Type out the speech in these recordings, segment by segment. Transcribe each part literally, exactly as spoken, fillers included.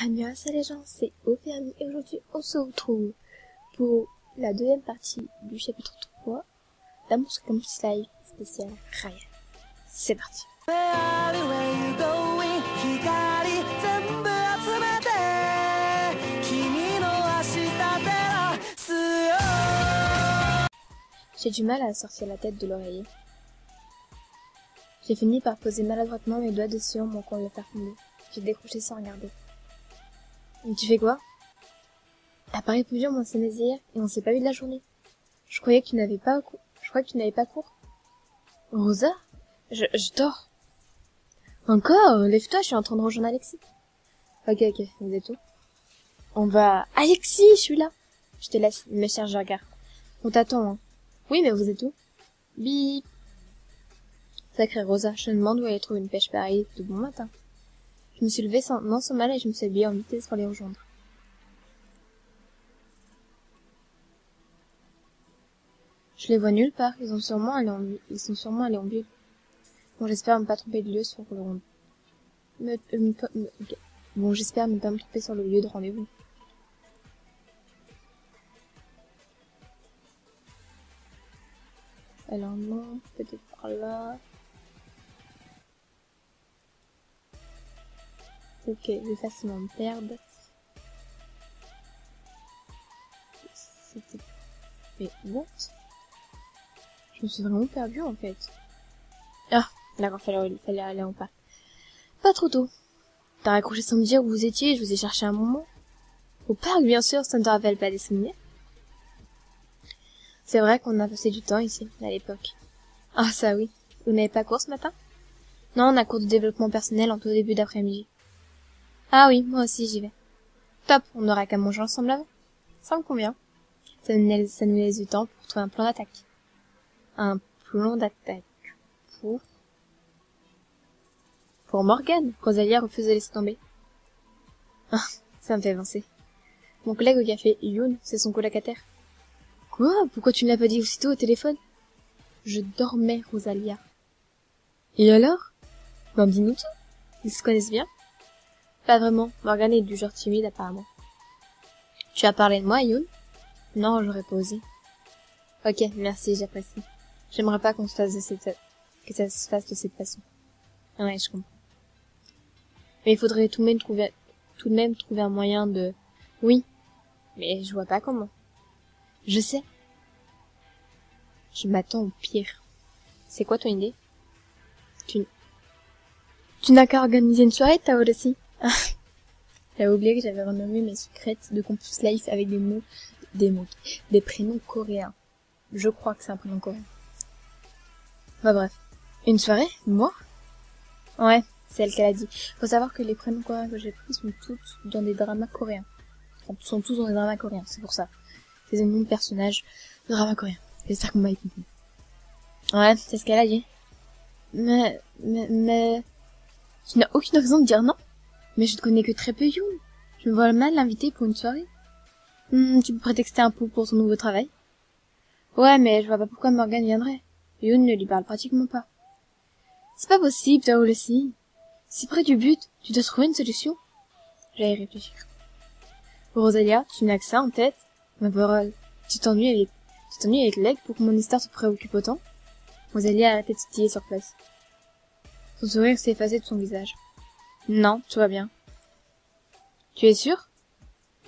Annyeonghaseyo les gens, c'est Ophearmy et aujourd'hui on se retrouve pour la deuxième partie du chapitre trois d'un monstre comme live spécial Rayan. C'est parti. J'ai du mal à sortir la tête de l'oreiller. J'ai fini par poser maladroitement mes doigts dessus en manquant de le faire tomber. J'ai décroché sans regarder. Mais tu fais quoi? À Paris plusieurs mois c'est hier et on s'est pas vu de la journée. Je croyais que tu n'avais pas cours. Je crois que tu n'avais pas cours. Rosa? Je, je dors. Encore? Lève-toi, je suis en train de rejoindre Alexis. Ok, ok, vous êtes où? On va... Alexis, je suis là! Je te laisse, il me cherche, je regarde. On t'attend, hein. Oui, mais vous êtes où? Bip! Sacré Rosa, je me demande où aller trouver une pêche pareille de bon matin. Je me suis levée sans, non sans mal et je me suis habillée en vitesse pour les rejoindre. Je les vois nulle part, ils, ont sûrement allé en, ils sont sûrement allés en bulle. Bon, j'espère ne pas tromper de lieu sur le rendez-vous. Me, me, me, okay. Bon, j'espère ne pas me tromper sur le lieu de rendez-vous. Alors non, peut-être par là... Ok, je vais facilement me perdre. C'était... Mais what? Je me suis vraiment perdue en fait. Ah, d'accord, fallait, fallait aller en parc. Pas trop tôt. T'as raccroché sans me dire où vous étiez, je vous ai cherché un moment. Au parc, bien sûr, ça ne te rappelle pas des souvenirs. C'est vrai qu'on a passé du temps ici, à l'époque. Ah ça oui. Vous n'avez pas cours ce matin? Non, on a cours de développement personnel en tout début d'après-midi. Ah oui, moi aussi j'y vais. Top, on n'aura qu'à manger ensemble avant. Ça me convient. Ça nous laisse du temps pour trouver un plan d'attaque. Un plan d'attaque pour... Pour Morgane, Rosalya refuse de laisser tomber. Ah, ça me fait avancer. Mon collègue au café, Yoon, c'est son colocataire. Quoi? Pourquoi tu ne l'as pas dit aussitôt au téléphone? Je dormais, Rosalya. Et alors? Ben dis-nous tout. Ils se connaissent bien? Pas vraiment, Morgane est du genre timide apparemment. Tu as parlé de moi, Yoon? Non, j'aurais pas osé. Ok, merci, j'apprécie. J'aimerais pas qu'on se fasse de cette... que ça se fasse de cette façon. Ah ouais, je comprends. Mais il faudrait tout de même trouver, tout de même trouver un moyen de... Oui, mais je vois pas comment. Je sais. Je m'attends au pire. C'est quoi ton idée? Tu... Tu n'as qu'à organiser une soirée, Tao aussi. Ah, j'avais oublié que j'avais renommé mes secrets de Campus Life avec des mots, des mots, des prénoms coréens. Je crois que c'est un prénom coréen. Bah bref. Une soirée? Moi? Ouais, c'est elle qu'elle a dit. Faut savoir que les prénoms coréens que j'ai pris sont tous dans des dramas coréens. Enfin, sont tous dans des dramas coréens, c'est pour ça. C'est un nom de personnage de drama coréen. J'espère qu'on m'a compris. Ouais, c'est ce qu'elle a dit. Mais, mais, mais... Tu n'as aucune raison de dire non? Mais je ne connais que très peu Yoon. Je me vois mal l'inviter pour une soirée. Hmm, tu peux prétexter un peu pour son nouveau travail. Ouais, mais je vois pas pourquoi Morgane viendrait. Yoon ne lui parle pratiquement pas. C'est pas possible, Tao le si. Si près du but, tu dois trouver une solution. J'allais réfléchir. Rosalya, tu n'as que ça en tête. Ma parole, tu t'ennuies avec, tu t'ennuies avec l'aigle pour que mon histoire te préoccupe autant. Rosalya a arrêté de titiller sur place. Son sourire s'est effacé de son visage. Non, tout va bien. Tu es sûre?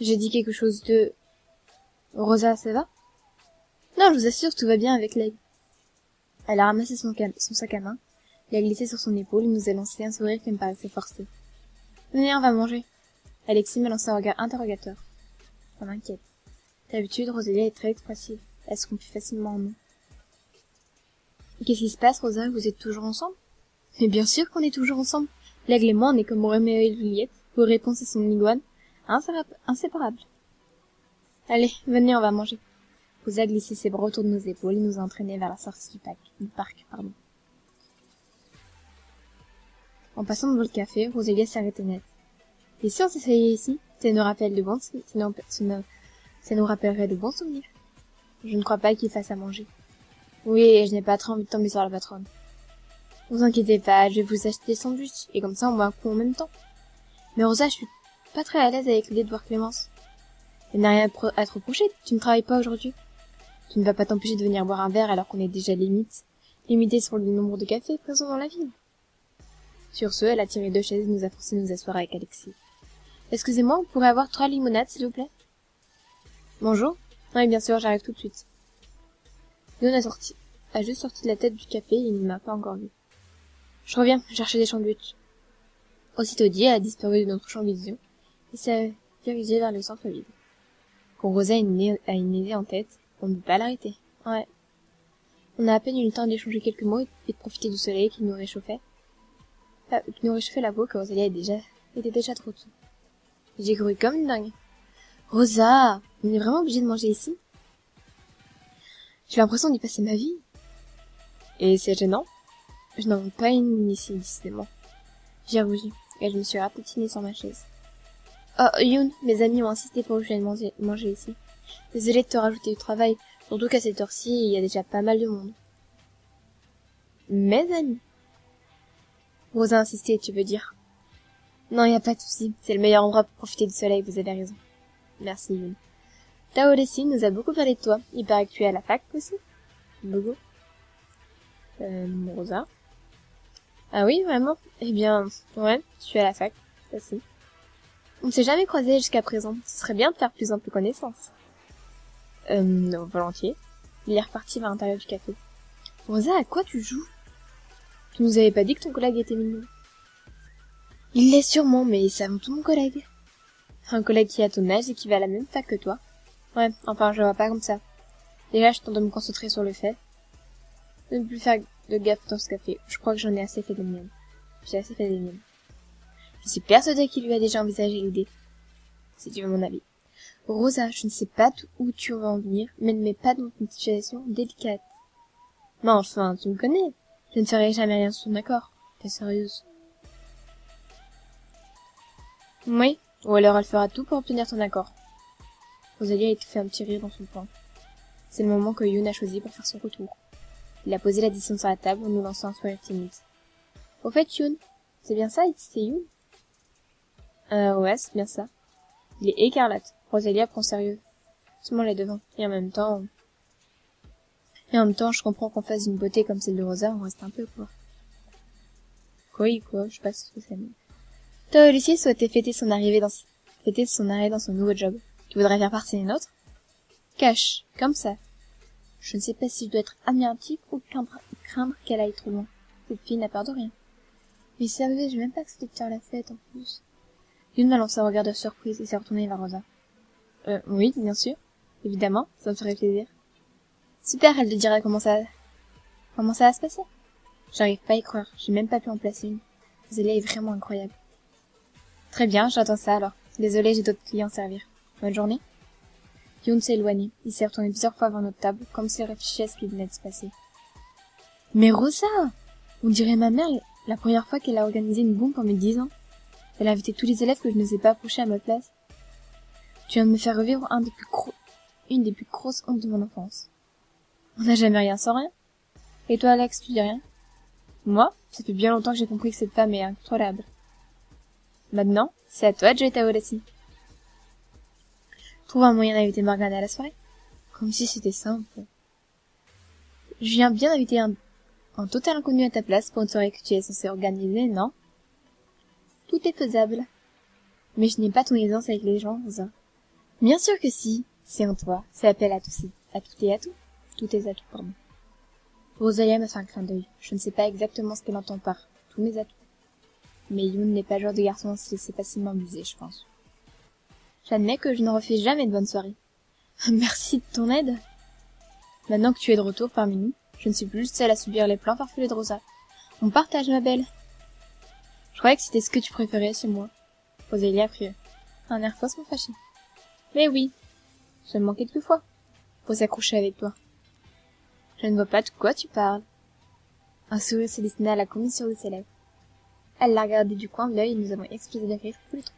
J'ai dit quelque chose de... Rosa, ça va? Non, je vous assure, tout va bien avec l'aigle. Elle a ramassé son, cam... son sac à main, l'a glissé sur son épaule et nous a lancé un sourire qui me paraissait forcé. Venez, on va manger. Alexis m'a lancé un regard interrogateur. Ça m'inquiète. D'habitude, Rosalia est très expressive. Elle se confie facilement en nous. Qu'est-ce qui se passe, Rosa? Vous êtes toujours ensemble? Mais bien sûr qu'on est toujours ensemble. L'aigle et moi, on est comme Roméo et Juliette. Vos réponses et son iguane, inséparables. Allez, venez, on va manger. Rosa a glissé ses bras autour de nos épaules et nous a entraînés vers la sortie du parc. Du parc pardon. En passant devant le café, Rosalia s'arrêtait net. Et si on s'essayait ici, ça nous rappelle de bons souvenirs. Ça nous rappellerait de bons souvenirs. Je ne crois pas qu'il fasse à manger. Oui, et je n'ai pas trop envie de tomber sur la patronne. Ne vous inquiétez pas, je vais vous acheter des sandwichs, et comme ça on va un coup en même temps. Mais Rosa, je suis Pas très à l'aise avec l'idée de voir Clémence. Elle n'a rien à te reprocher, tu ne travailles pas aujourd'hui. Tu ne vas pas t'empêcher de venir boire un verre alors qu'on est déjà limite, limité sur le nombre de cafés présents dans la ville. Sur ce, elle a tiré deux chaises et nous a forcé de nous asseoir avec Alexis. Excusez-moi, vous pourrez avoir trois limonades, s'il vous plaît? Bonjour. Oui, bien sûr, j'arrive tout de suite. Yoon a sorti, a juste sorti de la tête du café et il ne m'a pas encore vu. Je reviens, chercher des sandwichs. Aussitôt dit, elle a disparu de notre champ de vision et s'est dirigée vers le centre-ville. Quand Rosa a une idée en tête, on ne peut pas l'arrêter. Ouais. On a à peine eu le temps d'échanger quelques mots et de profiter du soleil qui nous réchauffait. Ah, qui nous réchauffait la peau que Rosalia était déjà, était déjà trop tôt. J'ai couru comme une dingue. Rosa, on est vraiment obligé de manger ici? J'ai l'impression d'y passer ma vie. Et c'est gênant? Je n'en veux pas une ici, décidément. J'ai rougi, et je me suis rapetinée sur ma chaise. Oh, Yoon, mes amis ont insisté pour que je vienne manger, manger ici. Désolée de te rajouter du travail, surtout qu'à cette heure-ci, il y a déjà pas mal de monde. Mes amis? Rosa a insisté, tu veux dire? Non, il n'y a pas de souci. C'est le meilleur endroit pour profiter du soleil, vous avez raison. Merci, Yoon. Tao Lessi nous a beaucoup parlé de toi. Il paraît que tu es à la fac aussi? Beaucoup. Euh, Rosa. Ah oui, vraiment? Eh bien, ouais, je suis à la fac, aussi. On ne s'est jamais croisés jusqu'à présent. Ce serait bien de faire plus ample connaissance. Euh, non, volontiers. Il est reparti vers l'intérieur du café. Rosa, à quoi tu joues? Tu nous avais pas dit que ton collègue était mignon. Il l'est sûrement, mais ils savent tout mon collègue. Un collègue qui a ton âge et qui va à la même fac que toi. Ouais, enfin, je vois pas comme ça. Déjà, je tente de me concentrer sur le fait de ne plus faire de gaffe dans ce café. Je crois que j'en ai assez fait des miennes. J'ai assez fait des miennes. Je suis persuadée qu'il lui a déjà envisagé l'idée. Si tu veux mon avis. Rosa, je ne sais pas où tu vas en venir, mais ne mets pas dans une situation délicate. Mais enfin, tu me connais. Je ne ferai jamais rien sans ton accord. T'es sérieuse? Oui, ou alors elle fera tout pour obtenir ton accord. Rosalie a étouffé un petit rire dans son coin. C'est le moment que Yoon a choisi pour faire son retour. Il a posé l'addition sur la table en nous lançant un sourire timide. Au fait, Yoon, c'est bien ça, c'est Yoon? Euh, ouais, c'est bien ça. Il est écarlate. Rosalia prend sérieux. Seulement les devants. Et en même temps... Et en même temps, je comprends qu'on fasse une beauté comme celle de Rosa, on reste un peu, quoi. Quoi, quoi, je sais pas ce que ça dit. Toi, Olivier souhaitait fêter son arrivée dans, fêter son arrivée dans son nouveau job. Tu voudrais faire partie des nôtres? Cash, comme ça. Je ne sais pas si je dois être admiratif ou craindre, craindre qu'elle aille trop loin. Cette fille n'a peur de rien. Mais sérieux, j'ai même pas accepté de faire la fête, en plus. Yoon a lancé un regard de surprise et s'est retourné vers Rosa. Euh, oui, bien sûr. Évidemment, ça me ferait plaisir. Super, elle te dirait comment ça, comment ça va se passer. J'arrive pas à y croire, j'ai même pas pu en placer une. Zélia est vraiment incroyable. Très bien, j'attends ça alors. Désolée, j'ai d'autres clients à servir. Bonne journée. Yoon s'est éloigné, il s'est retourné plusieurs fois vers notre table, comme s'il réfléchissait à ce qui venait de se passer. Mais Rosa! On dirait ma mère, la première fois qu'elle a organisé une bombe en mes dix ans. Elle a invité tous les élèves que je n'osais pas approcher à ma place. Tu viens de me faire revivre un des plus gros, une des plus grosses hontes de mon enfance. On n'a jamais rien sans rien. Et toi, Alex, tu dis rien? Moi, ça fait bien longtemps que j'ai compris que cette femme est incontrôlable. Maintenant, c'est à toi de jouer ta Odyssée. Trouve un moyen d'inviter Morgane à la soirée. Comme si c'était simple. Je viens bien d'inviter un, un total inconnu à ta place pour une soirée que tu es censé organiser, non? Tout est faisable. Mais je n'ai pas ton aisance avec les gens, Rosa. Bien sûr que si. C'est en toi. Ça appelle à tous, à tout et à tout. Tout est à tout, pardon. Rosalia m'a fait un clin d'œil. Je ne sais pas exactement ce qu'elle entend par tous mes atouts. Mais Yoon n'est pas le genre de garçon à se laisser facilement abuser, je pense. J'admets que je ne refais jamais de bonne soirée. Merci de ton aide. Maintenant que tu es de retour parmi nous, je ne suis plus seule à subir les plans farfelus de Rosa. On partage, ma belle. Je croyais que c'était ce que tu préférais chez moi. Rosalia prit un air faussement fâché. Mais oui, seulement quelques fois, pour s'accrocher avec toi. Je ne vois pas de quoi tu parles. Un sourire se dessina à la commission de ses lèvres. Elle l'a regardé du coin de l'œil et nous avons explosé de rire tous les trois.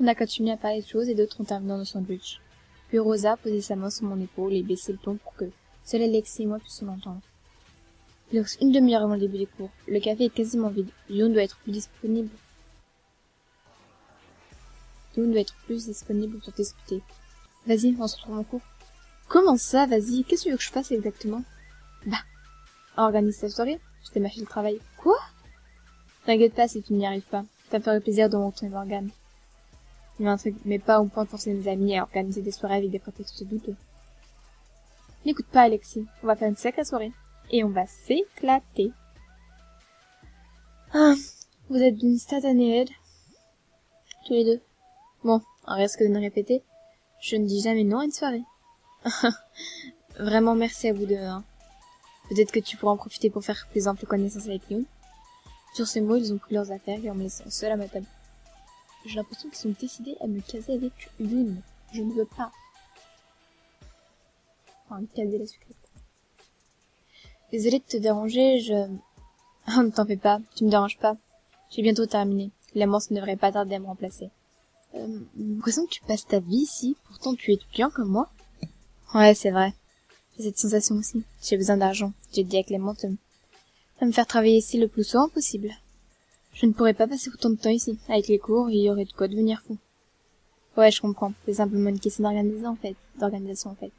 On a continué à parler de choses et d'autres en terminant nos sandwichs. Puis Rosa posait sa main sur mon épaule et baissait le ton pour que seul Alexis et moi puissions l'entendre. Il reste une demi-heure avant le début des cours. Le café est quasiment vide. Yoon doit être plus disponible. Yoon doit être plus disponible pour discuter. Vas-y, on se retrouve en cours. Comment ça, vas-y? Qu'est-ce que tu veux que je fasse exactement? Bah, organise ta soirée, je t'ai mâché le travail. Quoi? T'inquiète pas si tu n'y arrives pas. Ça me ferait plaisir de rencontrer Morgane. Il y a un truc, mais pas au point de forcer mes amis à organiser des soirées avec des prétextes douteux. N'écoute pas, Alexis. On va faire une sacrée soirée. Et on va s'éclater. Ah, vous êtes d'une satanée aide. Tous les deux. Bon, on risque de ne répéter. Je ne dis jamais non à une soirée. Vraiment, merci à vous deux. Hein. Peut-être que tu pourras en profiter pour faire plus ample connaissance avec Yoon. Sur ces mots, ils ont pris leurs affaires et en me laissant seule à ma table. J'ai l'impression qu'ils sont décidés à me caser avec Yoon. Je ne veux pas. Enfin, caser la sucrète. Désolée de te déranger, je... Oh, ne t'en fais pas, tu me déranges pas. J'ai bientôt terminé. L'amance ne devrait pas tarder à me remplacer. Euh, j'ai l'impression que tu passes ta vie ici, pourtant tu es étudiant comme moi. Ouais, c'est vrai. J'ai cette sensation aussi. J'ai besoin d'argent. J'ai dit à Clémence de me faire travailler ici le plus souvent possible. Je ne pourrais pas passer autant de temps ici. Avec les cours, il y aurait de quoi devenir fou. Ouais, je comprends. C'est simplement une question d'organisation en fait. D'organisation en fait.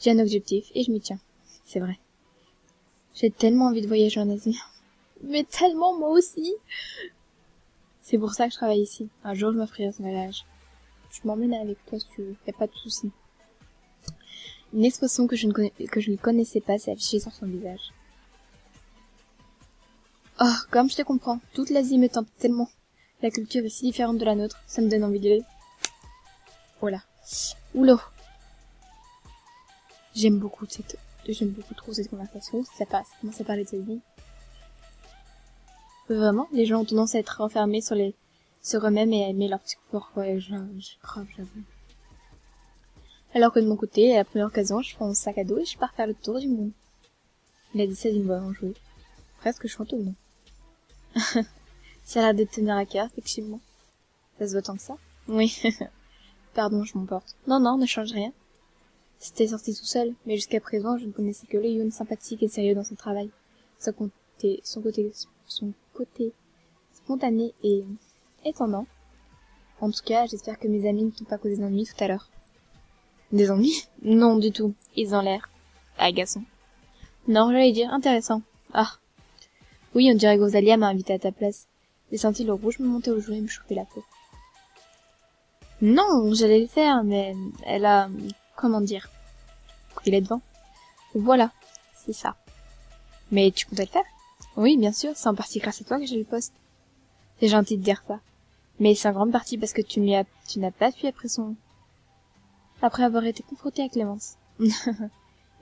J'ai un objectif et je m'y tiens. C'est vrai. J'ai tellement envie de voyager en Asie. Mais tellement moi aussi. C'est pour ça que je travaille ici. Un jour, je m'offrirai ce voyage. Tu m'emmènes avec toi si tu veux. Y a pas de souci. Une expression que je ne, conna... que je ne connaissais pas s'est affichée sur son visage. Oh, comme je te comprends. Toute l'Asie me tente tellement. La culture est si différente de la nôtre. Ça me donne envie de... Voilà. Oula. J'aime beaucoup cette... J'aime beaucoup trop cette conversation. Ça passe. Comment ça parle de cette vie? Vraiment, les gens ont tendance à être renfermés sur les... sur eux-mêmes et à aimer leur petit confort. Ouais, je, je crois, j'avoue. Alors que de mon côté, à la première occasion, je prends mon sac à dos et je pars faire le tour du monde. Il a dit ça d'une voix enjouée. Presque chantonne. Ça a l'air de te tenir à cœur, effectivement. Ça se voit tant que ça? Oui. Pardon, je m'emporte. Non, non, ne change rien. C'était sorti tout seul, mais jusqu'à présent, je ne connaissais que le Yoon sympathique et sérieux dans son travail. Son côté, son côté, son côté spontané et étonnant. En tout cas, j'espère que mes amis ne t'ont pas causé d'ennuis tout à l'heure. Des ennuis? Non, du tout. Ils ont l'air agaçants. Non, j'allais dire intéressant. Ah. Oui, on dirait que Rosalya m'a invité à ta place. J'ai senti le rouge me monter aux joues et me chauffer la peau. Non, j'allais le faire, mais elle a... Comment dire? Il est devant. Voilà, c'est ça. Mais tu comptais le faire? Oui, bien sûr, c'est en partie grâce à toi que j'ai le poste. C'est gentil de dire ça. Mais c'est en grande partie parce que tu m'y as... tu n'as pas fui après son... Après avoir été confrontée à Clémence.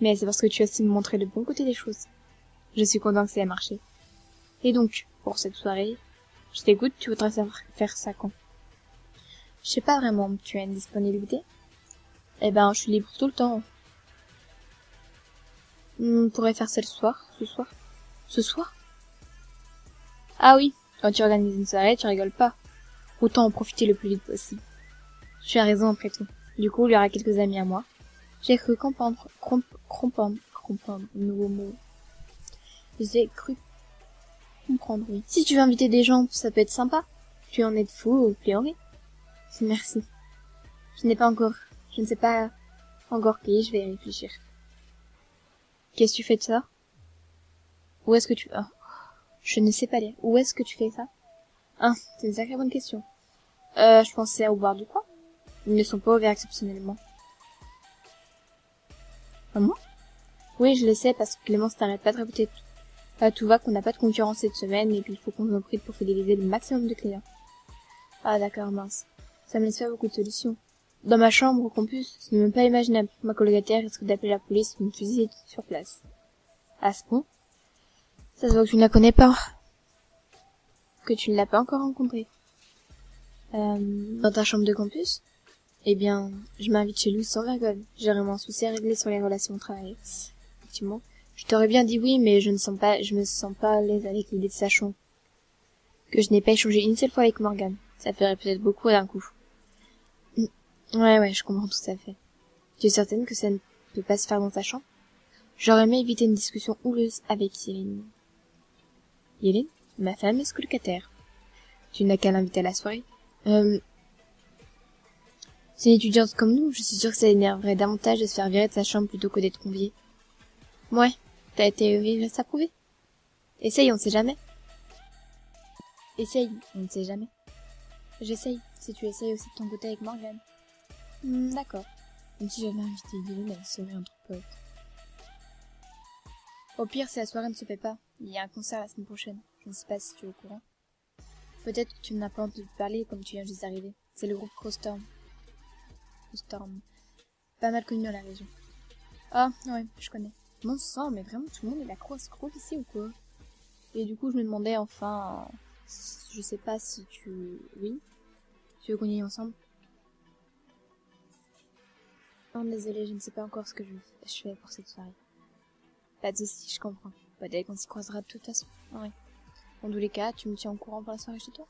Mais c'est parce que tu as su me montrer le bon côté des choses. Je suis contente que ça ait marché. Et donc, pour cette soirée, je t'écoute, tu voudrais savoir faire ça quand? Je sais pas vraiment, tu as une disponibilité? Eh ben, je suis libre tout le temps. On pourrait faire ça le soir, ce soir. Ce soir? Ah oui, quand tu organises une soirée, tu rigoles pas. Autant en profiter le plus vite possible. Tu as raison après tout. Du coup, il y aura quelques amis à moi. J'ai cru comprendre, comprendre, comprendre, nouveau mot. J'ai cru comprendre, oui. Si tu veux inviter des gens, ça peut être sympa. Tu en es de fou ou pléoré. Merci. Je n'ai pas encore... Je ne sais pas encore qui, je vais y réfléchir. Qu'est-ce que tu fais de ça? Où est-ce que tu... Oh. Je ne sais pas lire. Où est-ce que tu fais ça? Ah, c'est une sacrée bonne question. Euh, je pensais au bar du coin. Ils ne sont pas ouverts exceptionnellement. Comment? Oui, je le sais, parce que Clémence t'arrête pas de répéter tout. À tout va qu'on n'a pas de concurrence cette semaine, et puis il faut qu'on en prête pour fidéliser le maximum de clients. Ah d'accord, mince. Ça me laisse pas beaucoup de solutions. Dans ma chambre au campus, ce n'est même pas imaginable. Ma colocataire risque d'appeler la police ou me fusiller sur place. À ce point, ça se voit que tu ne la connais pas. Que tu ne l'as pas encore rencontrée. Euh, dans ta chambre de campus? Eh bien, je m'invite chez lui sans vergogne. J'ai vraiment un souci à régler sur les relations au travail. Effectivement, je t'aurais bien dit oui, mais je ne sens pas, je me sens pas à l'aise avec l'idée de sachant que je n'ai pas échangé une seule fois avec Morgane. Ça ferait peut-être beaucoup d'un coup. Ouais, ouais, je comprends tout à fait. Tu es certaine que ça ne peut pas se faire dans ta chambre? J'aurais aimé éviter une discussion houleuse avec Yéline. Yéline, ma femme est colocataire. Tu n'as qu'à l'inviter à la soirée. Euh, C'est une étudiante comme nous, je suis sûre que ça énerverait davantage de se faire virer de sa chambre plutôt que d'être conviée. Ouais, t'as été vive, reste à prouver. Essaye, on ne sait jamais. Essaye, on ne sait jamais. J'essaye, si tu essayes aussi de ton côté avec Morgane. Mmh, d'accord. Même si j'avais invité Yéline, elle serait un truc pote. Au pire, si la soirée ne se fait pas, il y a un concert la semaine prochaine. Je ne sais pas si tu es au courant. Peut-être que tu n'as pas entendu parler comme tu viens juste d'arriver. C'est le groupe Crossstorm. Crossstorm. Pas mal connu dans la région. Ah, ouais, je connais. Mon sang, mais vraiment tout le monde est la cross-cross ici ou quoi? Et du coup, je me demandais enfin... Je sais pas si tu... Oui? Tu veux qu'on y aille ensemble? Non, désolé, je ne sais pas encore ce que je fais pour cette soirée. Pas de soucis, je comprends. Peut-être qu'on s'y croisera de toute façon. Ouais. En tous les cas, tu me tiens au courant pour la soirée chez toi?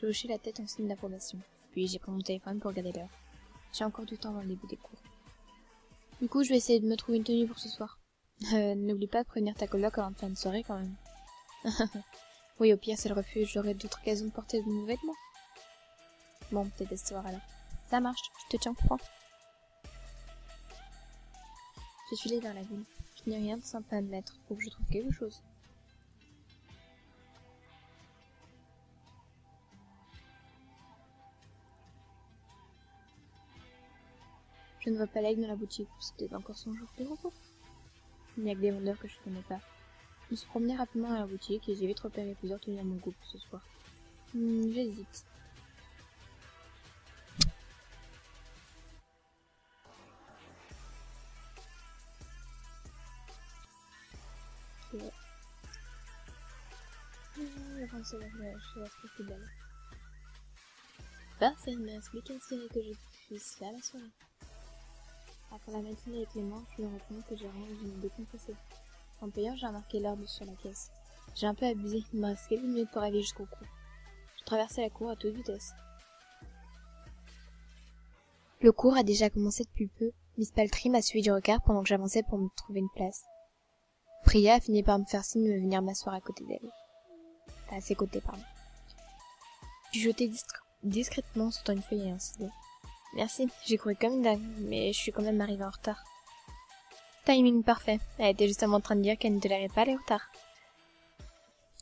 J'ai hoché la tête en signe d'approbation. Puis j'ai pris mon téléphone pour regarder l'heure. J'ai encore du temps avant le début des cours. Du coup, je vais essayer de me trouver une tenue pour ce soir. Euh, n'oublie pas de prévenir ta coloc avant de fin de soirée quand même. Oui, au pire, c'est le refuge, j'aurai d'autres occasions de porter de nouveaux vêtements. Bon, peut-être à ce soir alors. Ça marche, je te tiens au courant. J'ai filé dans la ville. Je n'ai rien de sympa à me mettre, faut que je trouve quelque chose. Je ne vois pas l'aigle dans la boutique, c'était encore son jour de repos. Il n'y a que des vendeurs que je ne connais pas. Je me suis promené rapidement à la boutique et j'ai vite repéré plusieurs tenues à mon goût pour ce soir. Hmm, j'hésite. Okay. Mmh, la pensée, je la trouve plus belle. Parfait, merci, mais qu'est-ce que je puisse là la soirée? Après la matinée avec Clémence, je me rends compte que j'ai rien que je me décompressais. En payant, j'ai remarqué l'heure sur la caisse. J'ai un peu abusé, il me restait une minute pour arriver jusqu'au cou. Je traversais la cour à toute vitesse. Le cours a déjà commencé depuis peu. Miss Paltry m'a suivi du regard pendant que j'avançais pour me trouver une place. Priya a fini par me faire signe de venir m'asseoir à côté d'elle. À ses côtés, pardon. Puis jeté discr discrètement sur une feuille et un stylo. Merci, j'ai couru comme une dingue, mais je suis quand même arrivée en retard. Timing parfait, elle était justement en train de dire qu'elle ne tolérait pas les retards.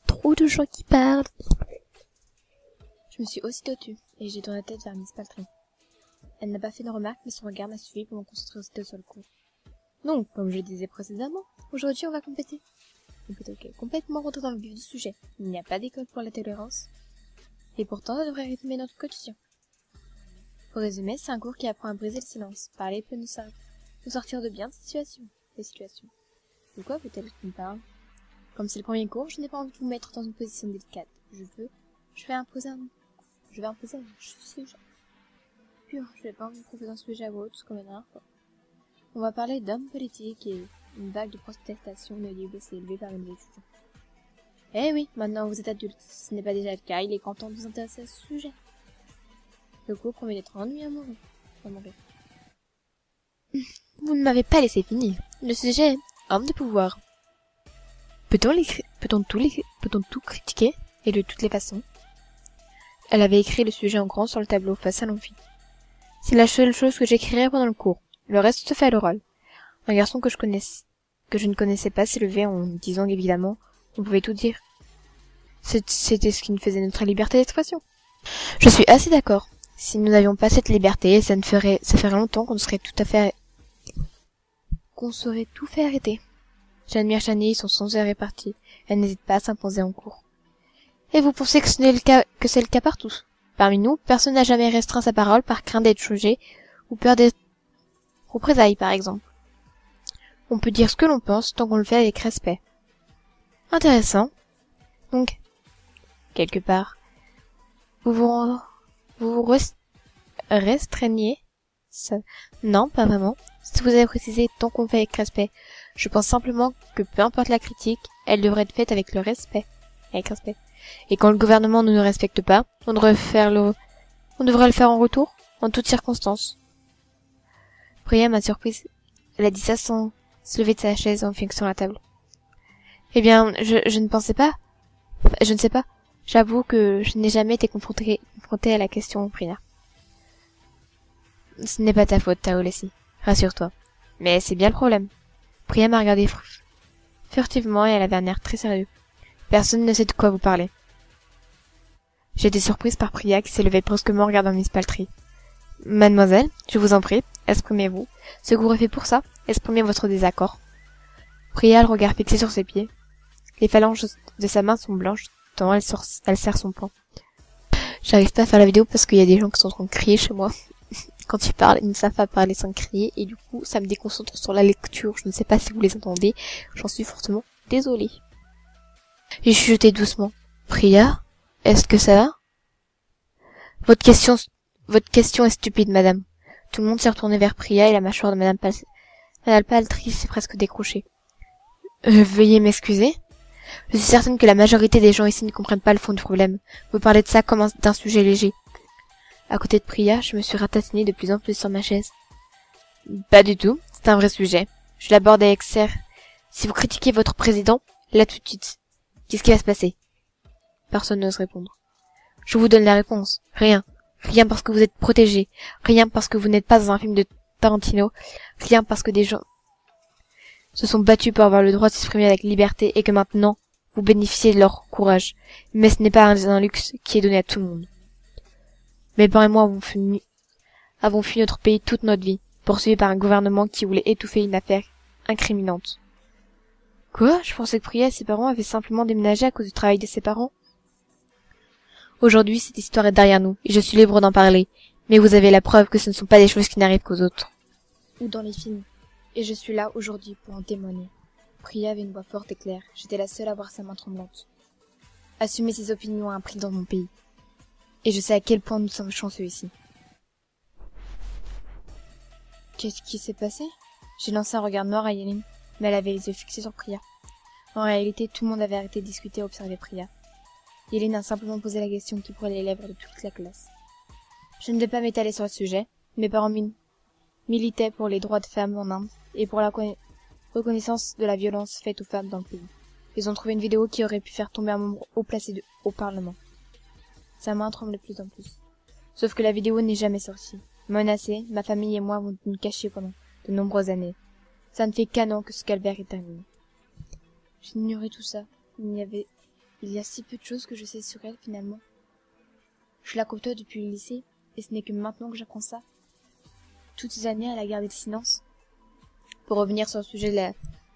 Trop de gens qui parlent. Je me suis aussitôt tue, et j'ai tourné la tête vers Miss Paltry. Elle n'a pas fait de remarque, mais son regard m'a suivi pour me concentrer aussitôt sur le cours. Donc, comme je disais précédemment, aujourd'hui on va compléter. On peut okay, complètement rentrer dans le vif du sujet. Il n'y a pas d'école pour la tolérance. Et pourtant, ça devrait rythmer notre quotidien. Pour résumer, c'est un cours qui apprend à briser le silence. Parler peut nous, nous sortir de bien de situation. Des situations. De quoi peut-elle qu'on parle? Comme c'est le premier cours, je n'ai pas envie de vous mettre dans une position délicate. Je veux... Je vais imposer un... Je vais imposer un sujet. Pur, je n'ai pas envie de proposer un sujet à vous autres, comme la dernière fois. On va parler d'hommes politiques et une vague de protestation de libres s'est élevée parmi les étudiants. Eh oui, maintenant vous êtes adultes. Si ce n'est pas déjà le cas, il est content de vous intéresser à ce sujet. Le cours promet d'être ennuyeux à mourir. Vous ne m'avez pas laissé finir. Le sujet est homme de pouvoir. Peut-on les... peut-on tout, les... peut-on tout critiquer? Et de toutes les façons. Elle avait écrit le sujet en grand sur le tableau face à l'amphi. C'est la seule chose que j'écrirai pendant le cours. Le reste se fait à l'oral. Un garçon que je connaiss... que je ne connaissais pas s'est levé en disant qu'évidemment, on pouvait tout dire. C'était ce qui nous faisait notre liberté d'expression. Je suis assez d'accord. Si nous n'avions pas cette liberté, ça ne ferait, ça ferait longtemps qu'on serait tout à fait, qu'on serait tout fait arrêter. J'admire Chani, son sens est réparti. Elle n'hésite pas à s'imposer en cours. Et vous pensez que ce n'est le cas, que c'est le cas partout? Parmi nous, personne n'a jamais restreint sa parole par crainte d'être jugé ou peur des représailles, par exemple. On peut dire ce que l'on pense tant qu'on le fait avec respect. Intéressant. Donc, quelque part, vous vous rendez... Vous vous rest... restreignez ça... Non, pas vraiment. Si vous avez précisé tant qu'on fait avec respect, je pense simplement que peu importe la critique, elle devrait être faite avec le respect. Avec respect. Et quand le gouvernement ne nous respecte pas, on devrait faire le... On devrait le faire en retour, en toutes circonstances. Priya m'a surprise. Elle a dit ça sans se lever de sa chaise en fixant la table. Eh bien, je, je ne pensais pas. Je ne sais pas. J'avoue que je n'ai jamais été confrontée, confrontée à la question, Priya. Ce n'est pas ta faute, Tao Lessi. Rassure-toi. Mais c'est bien le problème. Priya m'a regardé furtivement et elle avait un air très sérieux. Personne ne sait de quoi vous parlez. J'étais surprise par Priya qui s'est levée brusquement en regardant Miss Paltry. Mademoiselle, je vous en prie, exprimez-vous. Ce que vous refaites pour ça, exprimez votre désaccord. Priya a le regard fixé sur ses pieds. Les phalanges de sa main sont blanches, tant elle, sort, elle serre son poing. J'arrive pas à faire la vidéo parce qu'il y a des gens qui sont en train de crier chez moi. Quand ils parlent, ils ne savent pas parler sans crier et du coup, ça me déconcentre sur la lecture. Je ne sais pas si vous les entendez, j'en suis fortement désolée. J'ai chuchoté doucement. Priya, est-ce que ça va? Votre question, votre question est stupide, madame. Tout le monde s'est retourné vers Priya et la mâchoire de madame Pal... madame Paltry s'est presque décrochée. Euh, veuillez m'excuser. Je suis certaine que la majorité des gens ici ne comprennent pas le fond du problème. Vous parlez de ça comme d'un sujet léger. À côté de Priya, je me suis ratatinée de plus en plus sur ma chaise. Pas du tout, c'est un vrai sujet. Je l'aborde avec serre. Si vous critiquez votre président, là tout de suite. Qu'est-ce qui va se passer? Personne n'ose répondre. Je vous donne la réponse. Rien. Rien parce que vous êtes protégé. Rien parce que vous n'êtes pas dans un film de Tarantino. Rien parce que des gens se sont battus pour avoir le droit de s'exprimer avec liberté et que maintenant, vous bénéficiez de leur courage. Mais ce n'est pas un luxe qui est donné à tout le monde. Mes parents et moi avons fui, avons fui notre pays toute notre vie, poursuivis par un gouvernement qui voulait étouffer une affaire incriminante. Quoi? Je pensais que Priya et ses parents avaient simplement déménagé à cause du travail de ses parents. Aujourd'hui, cette histoire est derrière nous, et je suis libre d'en parler, mais vous avez la preuve que ce ne sont pas des choses qui n'arrivent qu'aux autres. Ou dans les films. Et je suis là aujourd'hui pour en témoigner. Priya avait une voix forte et claire, j'étais la seule à voir sa main tremblante. Assumer ses opinions à un prix dans mon pays. Et je sais à quel point nous sommes chanceux ici. Qu'est-ce qui s'est passé? J'ai lancé un regard noir à Yéline, mais elle avait les yeux fixés sur Priya. En réalité, tout le monde avait arrêté de discuter et observé Priya. Yéline a simplement posé la question qui brûlait les lèvres de toute la classe. Je ne vais pas m'étaler sur le sujet. Mes parents min militaient pour les droits de femmes en Inde et pour la reconnaissance de la violence faite aux femmes dans le pays. Ils ont trouvé une vidéo qui aurait pu faire tomber un membre haut placé de au Parlement. Sa main tremble de plus en plus. Sauf que la vidéo n'est jamais sortie. Menacée, ma famille et moi avons dû nous cacher pendant de nombreuses années. Ça ne fait qu'un an que ce calvaire est terminé. J'ignorais tout ça. Il n'y avait... Il y a si peu de choses que je sais sur elle, finalement. Je la côtoie depuis le lycée, et ce n'est que maintenant que j'apprends ça. Toutes ces années, elle a gardé le silence. Pour revenir sur le sujet de la...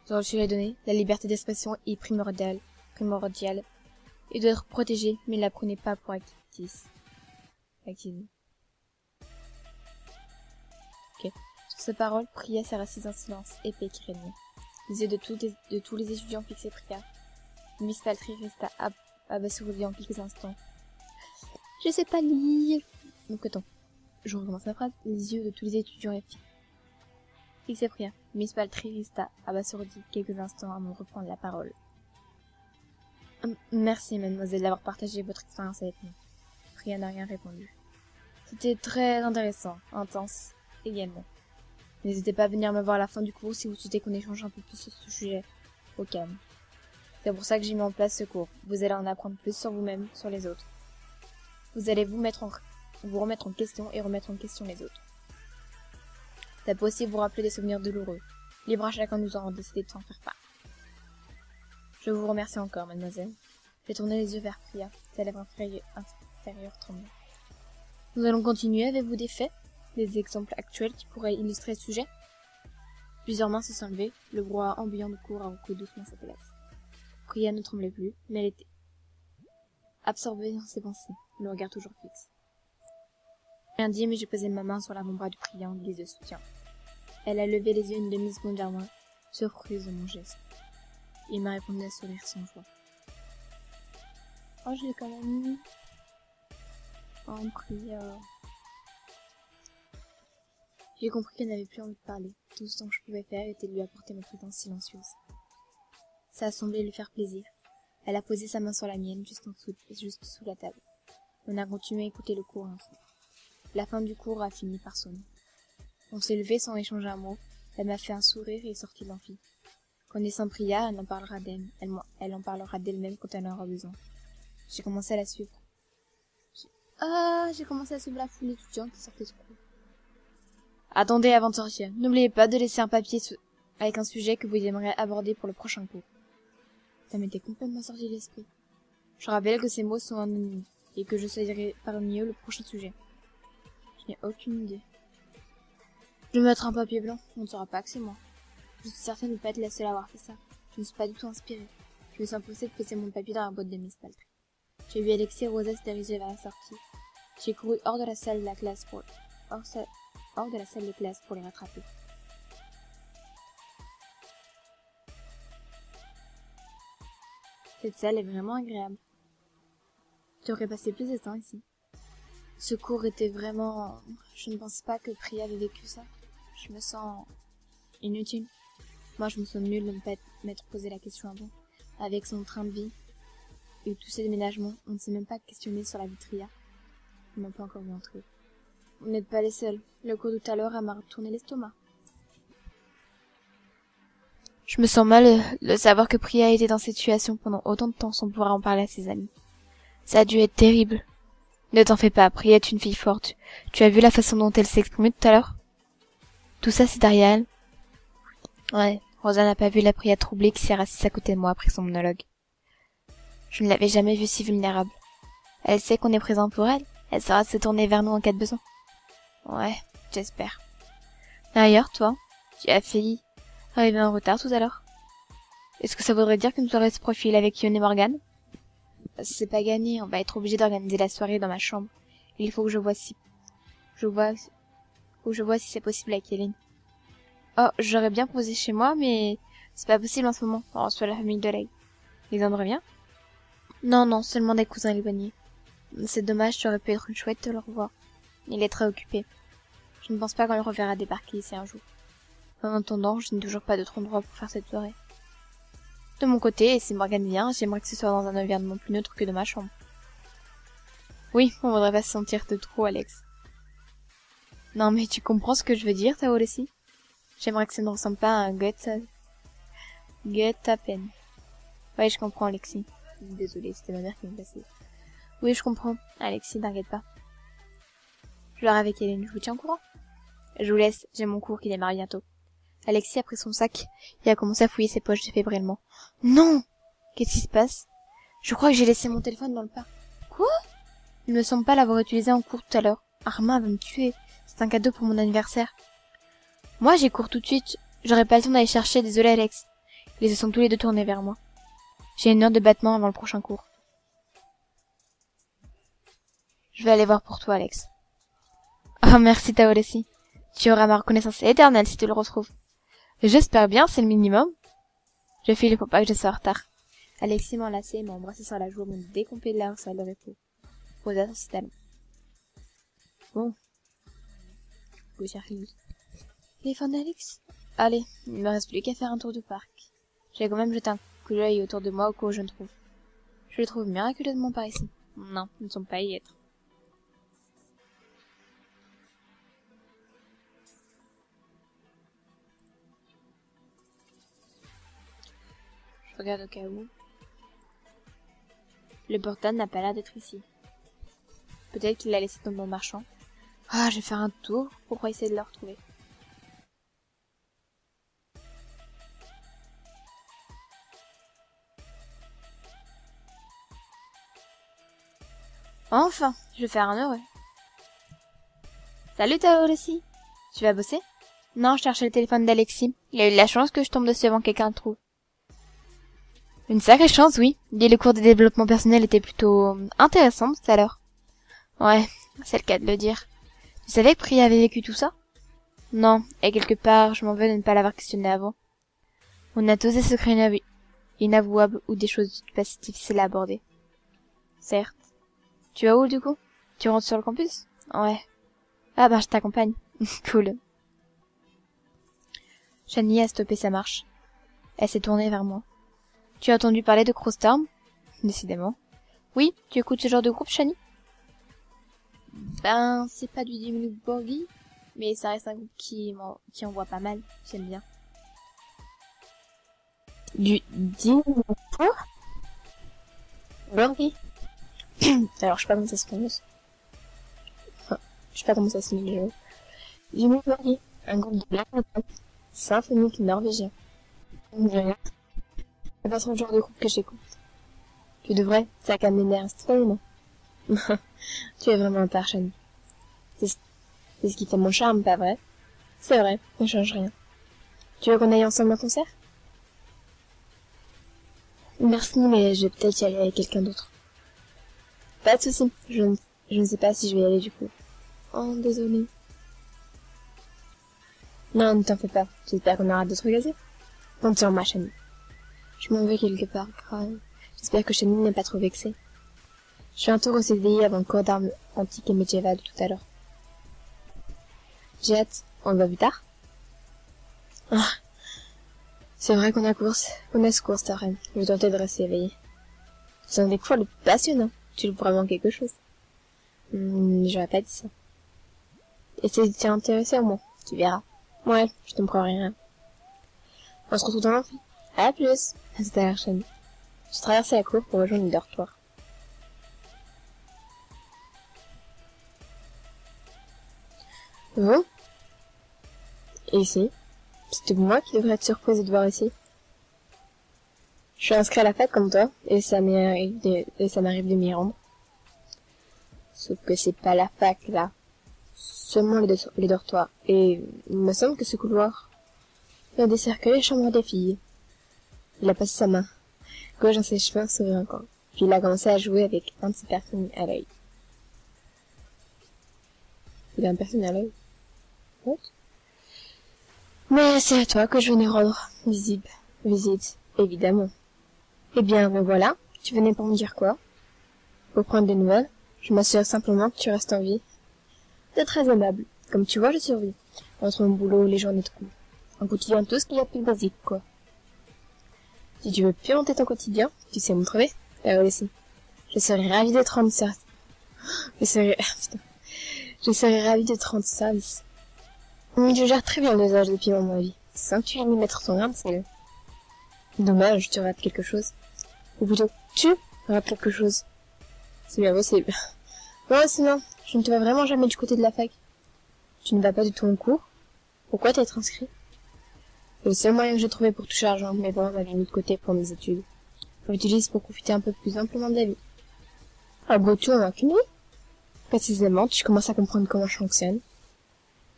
sur le sujet donné, la liberté d'expression est primordiale. Primordiale. Il doit être protégé, mais ne la prenez pas pour acquis. Acquis. Ok. Sur ces paroles, Priya s'est assise en silence, épais et craignant. Les yeux de, tout les, de tous les étudiants fixaient Priya. Miss Paltry resta ab abasourdie en quelques instants. Je sais pas lire. Donc attends. Je recommence ma phrase. Les yeux de tous les étudiants fixaient Priya. Miss Paltry resta abasourdie quelques instants avant de reprendre la parole. Merci, mademoiselle, d'avoir partagé votre expérience avec nous. Priya n'a rien répondu. C'était très intéressant, intense, également. N'hésitez pas à venir me voir à la fin du cours si vous souhaitez qu'on échange un peu plus sur ce sujet, au calme. C'est pour ça que j'ai mis en place ce cours. Vous allez en apprendre plus sur vous-même, sur les autres. Vous allez vous, mettre en... vous remettre en question et remettre en question les autres. Ça peut aussi vous rappeler des souvenirs douloureux. Libre à chacun de nous en décider de s'en faire part. Je vous remercie encore, mademoiselle. J'ai tourné les yeux vers Priya, sa lèvre inférieure tremblait. Nous allons continuer. Avez-vous des faits, des exemples actuels qui pourraient illustrer ce sujet? Plusieurs mains se sont levées, le brouhaha ambiant de cours a recouvert doucement sa place. Priya ne tremblait plus, mais elle était absorbée dans ses pensées, le regard toujours fixe. Rien dit, mais j'ai posé ma main sur l'avant-bras de Priya en guise de soutien. Elle a levé les yeux une demi-seconde vers moi, surprise de mon geste. Il m'a répondu à sourire sans joie. Oh, je l'ai quand même mis. Oh, Priya. J'ai compris qu'elle n'avait plus envie de parler. Tout ce que je pouvais faire était de lui apporter ma présence silencieuse. Ça a semblé lui faire plaisir. Elle a posé sa main sur la mienne, juste en dessous, juste sous la table. On a continué à écouter le cours ainsi. La fin du cours a fini par sonner. On s'est levé sans échanger un mot. Elle m'a fait un sourire et est sortie de l'amphi. Connaissant Priya, elle en parlera d'elle. Elle, elle en parlera d'elle-même quand elle en aura besoin. J'ai commencé à la suivre. Ah, j'ai commencé à suivre la foule d'étudiants qui sortaient de cours. Attendez avant de sortir. N'oubliez pas de laisser un papier avec un sujet que vous aimeriez aborder pour le prochain cours. Ça m'était complètement sorti de l'esprit. Je rappelle que ces mots sont anonymes et que je choisirai parmi eux le prochain sujet. Je n'ai aucune idée. Je vais mettre un papier blanc. On ne saura pas que c'est moi. Je suis certaine de ne pas être la seule à avoir fait ça. Je ne suis pas du tout inspirée. Je me sens possède que c'est mon papier dans la boîte de Miss Paltry. J'ai vu Alexis et Rosa se diriger vers la sortie. J'ai couru hors de la salle de la classe pour hors, sa... hors de la salle de classe pour les rattraper. Cette salle est vraiment agréable. J'aurais passé plus de temps ici. Ce cours était vraiment... Je ne pense pas que Priya avait vécu ça. Je me sens... inutile. Moi, je me sens nulle de ne pas m'être posé la question avant. Avec son train de vie et tous ses déménagements, on ne s'est même pas questionné sur la vie de Priya. On n'a pas encore vu entrer. Vous n'êtes pas les seuls. Le cours de tout à l'heure m'a retourné l'estomac. Je me sens mal de savoir que Priya a été dans cette situation pendant autant de temps sans pouvoir en parler à ses amis. Ça a dû être terrible. Ne t'en fais pas, Priya est une fille forte. Tu as vu la façon dont elle s'est exprimée tout à l'heure? Tout ça, c'est derrière elle. Ouais, Rosa n'a pas vu la Priya troublée qui s'est assise à côté de moi après son monologue. Je ne l'avais jamais vue si vulnérable. Elle sait qu'on est présent pour elle. Elle saura se tourner vers nous en cas de besoin. Ouais, j'espère. D'ailleurs, toi, tu as failli arriver en retard tout à l'heure. Est-ce que ça voudrait dire qu'une soirée se profile avec Yoon et Morgane? C'est pas gagné, on va être obligé d'organiser la soirée dans ma chambre. Il faut que je vois si... Je vois... Faut que je vois si c'est possible avec Yéline. Oh, j'aurais bien posé chez moi, mais c'est pas possible en ce moment. On reçoit la famille de l'aigle. Les hommes reviennent? Non, non, seulement des cousins éloignés. C'est dommage, ça aurait pu être une chouette de le revoir. Il est très occupé. Je ne pense pas qu'on le reverra débarquer ici un jour. En attendant, je n'ai toujours pas d'autre endroit pour faire cette soirée. De mon côté, et si Morgane vient, j'aimerais que ce soit dans un environnement plus neutre que de ma chambre. Oui, on voudrait pas se sentir de trop, Alex. Non, mais tu comprends ce que je veux dire, Tao aussi? J'aimerais que ça ne ressemble pas à un guet-tapen. Guet-tapen. Ouais, je comprends, Alexis. Désolée, c'était ma mère qui me passait. Oui, je comprends. Alexis, n'inquiète pas. Je leur avec Hélène, je vous tiens au courant. Je vous laisse, j'ai mon cours qui démarre bientôt. Alexis a pris son sac et a commencé à fouiller ses poches fébrilement. Non! Qu'est-ce qui se passe? Je crois que j'ai laissé mon téléphone dans le parc. Quoi? Il ne me semble pas l'avoir utilisé en cours tout à l'heure. Armin va me tuer. C'est un cadeau pour mon anniversaire. Moi, j'ai cours tout de suite. J'aurais pas le temps d'aller chercher, désolé Alex. Ils se sont tous les deux tournés vers moi. J'ai une heure de battement avant le prochain cours. Je vais aller voir pour toi, Alex. Oh, merci, Taolessi. Tu auras ma reconnaissance éternelle si tu le retrouves. J'espère bien, c'est le minimum. Je file pour pas que je sois en retard. Alexis m'a enlacé et m'a embrassé sur la joue, me décompé de la salle de repos. Rosa sur ses talons. Bon. Go chercher. Téléphone d'Alex? Allez, il ne me reste plus qu'à faire un tour du parc. J'ai quand même jeté un coup d'œil autour de moi au cas où je ne trouve. Je le trouve miraculeusement par ici. Non, nous ne sommes pas à y être. Je regarde au cas où. Le portable n'a pas l'air d'être ici. Peut-être qu'il l'a laissé tomber en marchant. Ah, oh, je vais faire un tour pour essayer de le retrouver. Enfin, je vais faire un heureux. Salut Tao aussi. Tu vas bosser? Non, je cherchais le téléphone d'Alexis. Il a eu de la chance que je tombe dessus avant que quelqu'un le trouve. Une sacrée chance, oui. Et le cours de développement personnel était plutôt intéressant tout à l'heure. Ouais, c'est le cas de le dire. Tu savais que Priya avait vécu tout ça? Non, et quelque part, je m'en veux de ne pas l'avoir questionné avant. On a tous des secrets inavou inavouables ou des choses du passé difficiles à aborder. Certes. Tu vas où, du coup? Tu rentres sur le campus? Ouais. Ah ben, je t'accompagne. Cool. Chani a stoppé sa marche. Elle s'est tournée vers moi. Tu as entendu parler de Crossstorm? Décidément. Oui, tu écoutes ce genre de groupe, Chani? Ben, c'est pas du Dimmu Borgir, mais ça reste un groupe qui, qui envoie pas mal. J'aime bien. Du Dimmu Borgir? Alors, je sais pas comment ça se prononce. Enfin, je sais pas comment ça se met le jeu. Dimmu Borgir, un groupe de black metal symphonique norvégien. C'est pas trop le genre de groupe que j'écoute. Tu devrais, ça calme les nerfs, c'est totalement. Tu es vraiment un père, Chani. C'est ce qui fait mon charme, pas vrai? C'est vrai, ne change rien. Tu veux qu'on aille ensemble à un concert? Merci, mais je vais peut-être y aller avec quelqu'un d'autre. Pas de soucis, je ne, je ne sais pas si je vais y aller du coup. Oh, désolée. Non, ne t'en fais pas, j'espère qu'on aura d'autres gazés. Compte sur moi, Chani. Je m'en vais quelque part, grave. J'espère que Chani n'est pas trop vexée. Je fais un tour au C D I avant le corps d'armes antiques et médiévales de tout à l'heure. J'ai hâte, on le voit plus tard. Ah, c'est vrai qu'on a course, on a ce course, ta reine. Je dois peut-être rester éveillée. C'est un des cours les plus passionnants. Tu loues vraiment quelque chose. Hum, j'aurais pas dit ça. Essaye de t'y intéresser au moins, tu verras. Ouais, je t'en prends rien. On se retrouve dans l'amphi. À plus. C'est à l'heure, Chani. J'ai traversé la cour pour rejoindre le dortoir. Vous? Et ici? C'était moi qui devrais être surprise de te voir ici. Je suis inscrit à la fête comme toi, et ça m'arrive de, et ça m'arrive de m'y rendre. Sauf que c'est pas la fac, là. Seulement les, deux, les dortoirs. Et il me semble que ce couloir a décerculé les chambres des filles. Il a passé sa main gauche dans ses cheveux, sourire encore. Puis il a commencé à jouer avec un de ses parfums à l'œil. Il a un parfum à l'œil. Mais c'est à toi que je venais rendre visible. Visite, évidemment. Eh bien, me voilà. Tu venais pour me dire quoi? Pour prendre des nouvelles, je m'assure simplement que tu restes en vie. T'es très aimable. Comme tu vois, je survis. Entre mon boulot et les journées de cours. En quotidien, tout ce qu'il y a de plus basique, quoi. Si tu veux pimenter ton quotidien, tu sais me trouver. Là aussi. Je serais ravie de te rendre service. Je serais... Putain. Je serais ravie de te rendre service. Je gère très bien les âges de piment dans ma vie, sans que tu aies mis mettre ton grain de sel. Dommage, tu rates quelque chose. Ou plutôt, tu rates quelque chose. C'est bien possible. Bon, sinon, je ne te vois vraiment jamais du côté de la fac. Tu ne vas pas du tout en cours. Pourquoi t'es inscrit? C'est le seul moyen que j'ai trouvé pour toucher l'argent, mais bon, on m'avait mis de côté pour mes études. Je l'utilise pour profiter un peu plus amplement de la vie. Un beau tour en incliné. Précisément, tu commences à comprendre comment je fonctionne.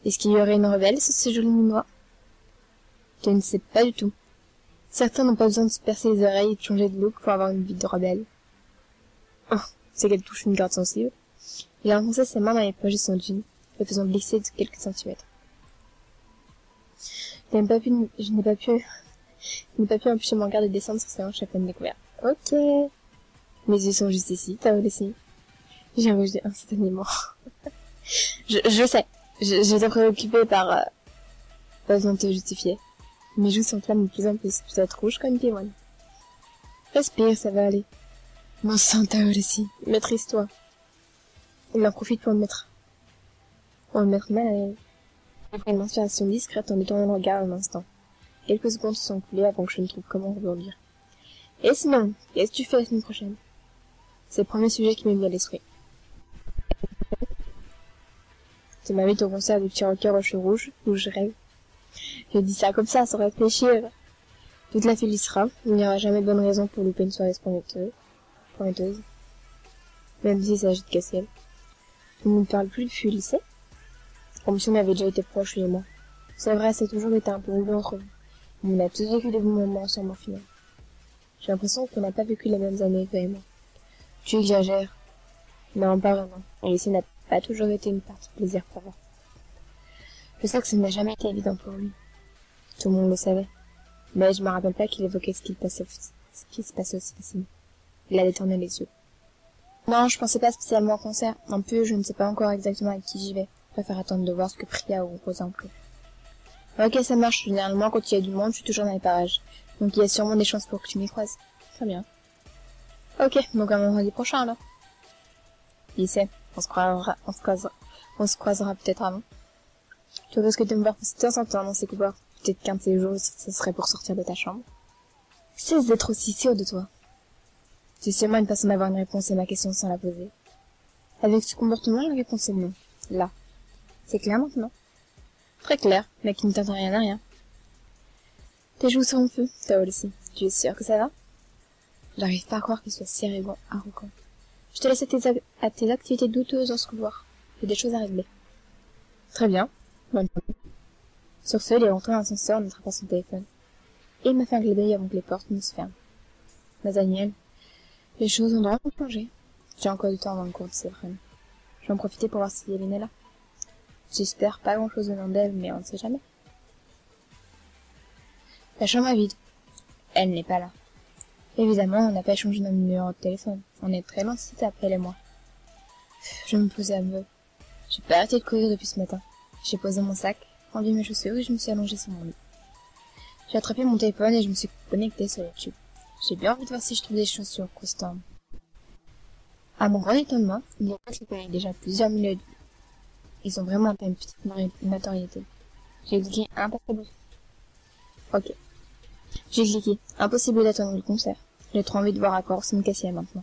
Est-ce qu'il y aurait une rebelle sur ce joli minois? Je ne sais pas du tout. Certains n'ont pas besoin de se percer les oreilles et de changer de look pour avoir une vie de rebelle. Oh, c'est qu'elle touche une corde sensible. Il a enfoncé ses mains dans les poches de son jean, le faisant glisser de quelques centimètres. Je n'ai pas pu, je n'ai pas pu, je n'ai pas pu empêcher mon garde de descendre sur ses hanches à peine découvertes. Ok. Mes yeux sont juste ici, t'as réussi. J'ai rougi instantanément. je, je sais. J'étais préoccupée par... Euh, pas besoin de te justifier. Mes joues s'enflamment de plus en plus. Je dois être rouge comme une pimoine. Respire, ça va aller. Mon sang, Taoressi, maîtrise-toi. Il en profite pour me mettre... Pour me mettre mal à l'aise. J'ai pris une inspiration discrète en détournant le regard un instant. Quelques secondes se sont coulées avant que je ne trouve comment rebondir. Et sinon, qu'est-ce que tu fais la semaine prochaine? C'est le premier sujet qui m'est venu à l'esprit. Tu m'invites au concert du petit rocker aux cheveux rouges, où je rêve. Je dis ça comme ça, sans réfléchir. Toute la file y sera, il n'y aura jamais de bonne raison pour louper une soirée prometteuse. Même s'il s'agit de Castiel. On ne me parle plus depuis le lycée. Comme si on avait déjà été proches, lui et moi. C'est vrai, c'est toujours été un peu houleux entre nous. Mais on a tous vécu des bons moments ensemble en final. J'ai l'impression qu'on n'a pas vécu les mêmes années, toi et moi. Tu exagères. Non, pas vraiment. Et lycée n'a a toujours été une partie de plaisir pour moi. Je sais que ça n'a jamais été évident pour lui. Tout le monde le savait. Mais je me rappelle pas qu'il évoquait ce qui, passait, ce qui se passait aussi facilement. Il a détourné les yeux. Non, je pensais pas spécialement au concert. En plus, je ne sais pas encore exactement avec qui j'y vais. Je préfère attendre de voir ce que Priya ou Rosalya en Ok, ça marche. Généralement, quand il y a du monde, je suis toujours dans les parages. Donc il y a sûrement des chances pour que tu m'y croises. Très bien. Ok, donc à vendredi prochain alors. Il sait. On se croisera, on se croisera, on se croisera peut-être avant. Tu risques de me voir passer de temps en temps dans ces couloirs. Peut-être qu'un de ces jours, ce serait pour sortir de ta chambre. Cesse d'être aussi sûr de toi. Tu es sûrement une personne d'avoir une réponse à ma question sans la poser. Avec ce comportement, la réponse est non. Là. C'est clair maintenant. Très clair, mec qui ne t'attend rien à rien. Tes joues sont en feu, Taol aussi. Tu es sûr que ça va? J'arrive pas à croire qu'il soit si arrogant. Je te laisse à tes, à tes activités douteuses dans ce couloir. J'ai des choses à régler. Très bien. Bonne journée. Sur ce, il est rentré dans l'ascenseur en attrapant son téléphone. Et il m'a fait un clin d'œil avant que les portes ne se ferment. Nathaniel, les choses ont vraiment changé. J'ai encore du temps avant le cours de Séverine. Je vais en profiter pour voir si Yéline est là. J'espère pas grand-chose de d'elle, mais on ne sait jamais. La chambre est vide. Elle n'est pas là. Évidemment, on n'a pas échangé nos numéros de téléphone. On est très loin de cette après elle et moi. Je me posais à me. J'ai pas arrêté de courir depuis ce matin. J'ai posé mon sac, rendu mes chaussures et je me suis allongée sur mon lit. J'ai attrapé mon téléphone et je me suis connectée sur YouTube. J'ai bien envie de voir si je trouve des choses sur Crossstorm. À mon grand étonnement, il y a des gens qui connaissent déjà plusieurs milliers de vues. Ils ont vraiment atteint une petite notoriété. J'ai cliqué impossible. Ok. J'ai cliqué impossible d'attendre le concert. J'ai trop envie de voir à Crossstorm Castiel maintenant.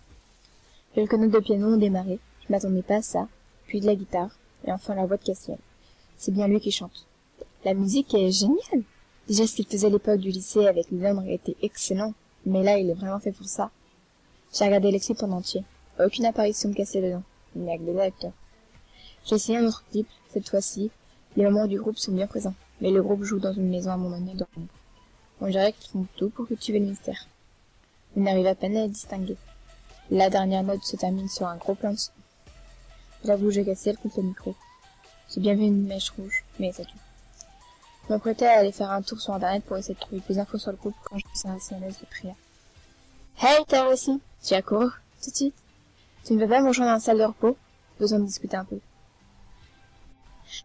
Quelques notes de piano ont démarré. Je m'attendais pas à ça. Puis de la guitare. Et enfin la voix de Castiel. C'est bien lui qui chante. La musique est géniale. Déjà ce qu'il faisait à l'époque du lycée avec les hommes était excellent. Mais là il est vraiment fait pour ça. J'ai regardé le clip en entier. Aucune apparition me cassait dedans. Il n'y a que des acteurs. J'ai essayé un autre clip, cette fois-ci. Les membres du groupe sont bien présents. Mais le groupe joue dans une maison à mon donné dans l'ombre. On dirait qu'ils font tout pour cultiver le mystère. Ils n'arrivent à peine à les distinguer. La dernière note se termine sur un gros plan de son. J'avoue, j'ai cassé le contre le micro. J'ai bien vu une mèche rouge, mais c'est tout. Je m'apprêtais à aller faire un tour sur internet pour essayer de trouver plus d'infos sur le groupe quand je reçois un S M S de Priya. Hey, t'es là aussi? Tu as cours? Tout de suite? Tu ne veux pas me rejoindre dans la salle de repos? Besoin de discuter un peu.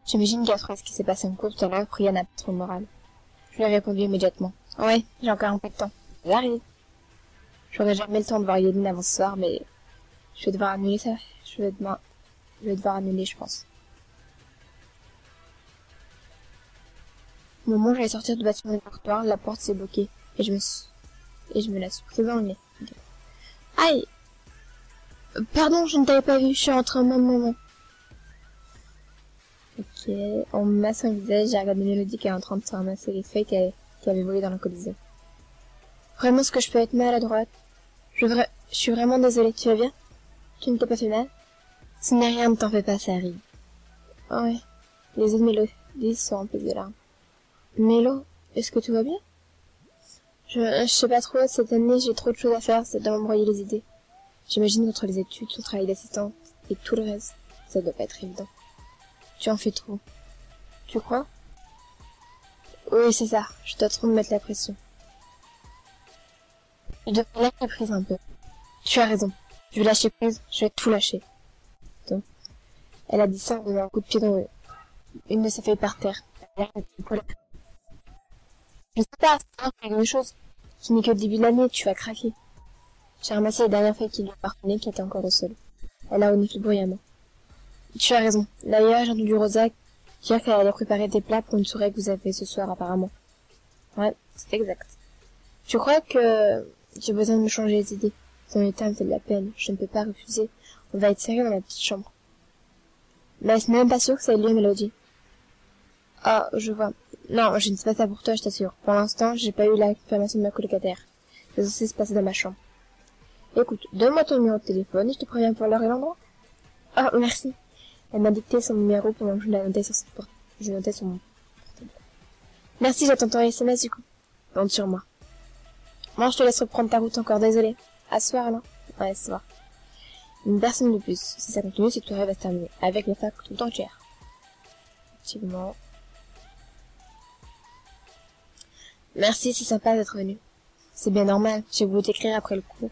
J'imagine qu'après ce qui s'est passé en cours tout à l'heure, Priya n'a pas trop le moral. Je lui ai répondu immédiatement. Ouais, j'ai encore un peu de temps. J'arrive. J'aurai jamais le temps de voir Yéline avant ce soir, mais je vais devoir annuler ça. Je vais demain. Je vais devoir annuler, je pense. Au moment où j'allais sortir du bâtiment du dortoir, la porte s'est bloquée et je me suis et je me la suis prise dans le nez. Aïe. Pardon, je ne t'avais pas vu, je suis rentrée au même moment. Ok, en me massant le visage, j'ai regardé Mélodie qui est en train de se ramasser les feuilles qui avaient volé dans le colisée. Vraiment, ce que je peux être maladroite. Je, vra... je suis vraiment désolée, tu vas bien? Tu ne t'es pas fait mal? Ce n'est rien, ne t'en fais pas, ça arrive. Oh ouais, les yeux de Mélodie sont en plus de larmes. Mélo, est-ce que tout va bien? Je... je sais pas trop, cette année j'ai trop de choses à faire, ça doit m'embrouiller les idées. J'imagine qu'entre les études, ton travail d'assistante et tout le reste, ça doit pas être évident. Tu en fais trop. Tu crois? Oui, c'est ça. Je dois trop me mettre la pression. Je devrais lâcher prise un peu. Tu as raison. Je vais lâcher prise. Je vais tout lâcher. Donc, elle a dit ça en donnant un coup de pied dans une de ses feuilles par terre. Je sais pas, c'est quelque chose. Ce n'est que le début de l'année, tu vas craquer. J'ai ramassé la dernière feuille qui lui appartenait, qui était encore au sol. Elle a reniflé bruyamment. Tu as raison. D'ailleurs, j'ai entendu Rosa dire qu'elle allait préparer des plats pour une soirée que vous avez ce soir, apparemment. Ouais, c'est exact. Tu crois que j'ai besoin de me changer les idées? Ton état me fait de la peine. Je ne peux pas refuser. On va être sérieux dans la petite chambre. Mais c'est même pas sûr que ça ait lieu, Mélodie. Ah, je vois. Non, je ne sais pas ça pour toi, je t'assure. Pour l'instant, j'ai pas eu la confirmation de ma colocataire. Ça aussi se passait dans ma chambre. Écoute, donne-moi ton numéro de téléphone et je te préviens pour l'heure et l'endroit. Oh, merci. Elle m'a dicté son numéro pendant que je la notais sur son portable. Je notais sur mon portable. Merci, j'attends ton S M S du coup. Compte sur moi. Moi, je te laisse reprendre ta route encore, désolé. À ce soir, là. Ouais, à ce soir. Une personne de plus. Si ça continue, cette soirée va se terminer. Avec la fac tout entière. Effectivement. Merci, c'est sympa d'être venu. C'est bien normal. J'ai voulu t'écrire après le cours.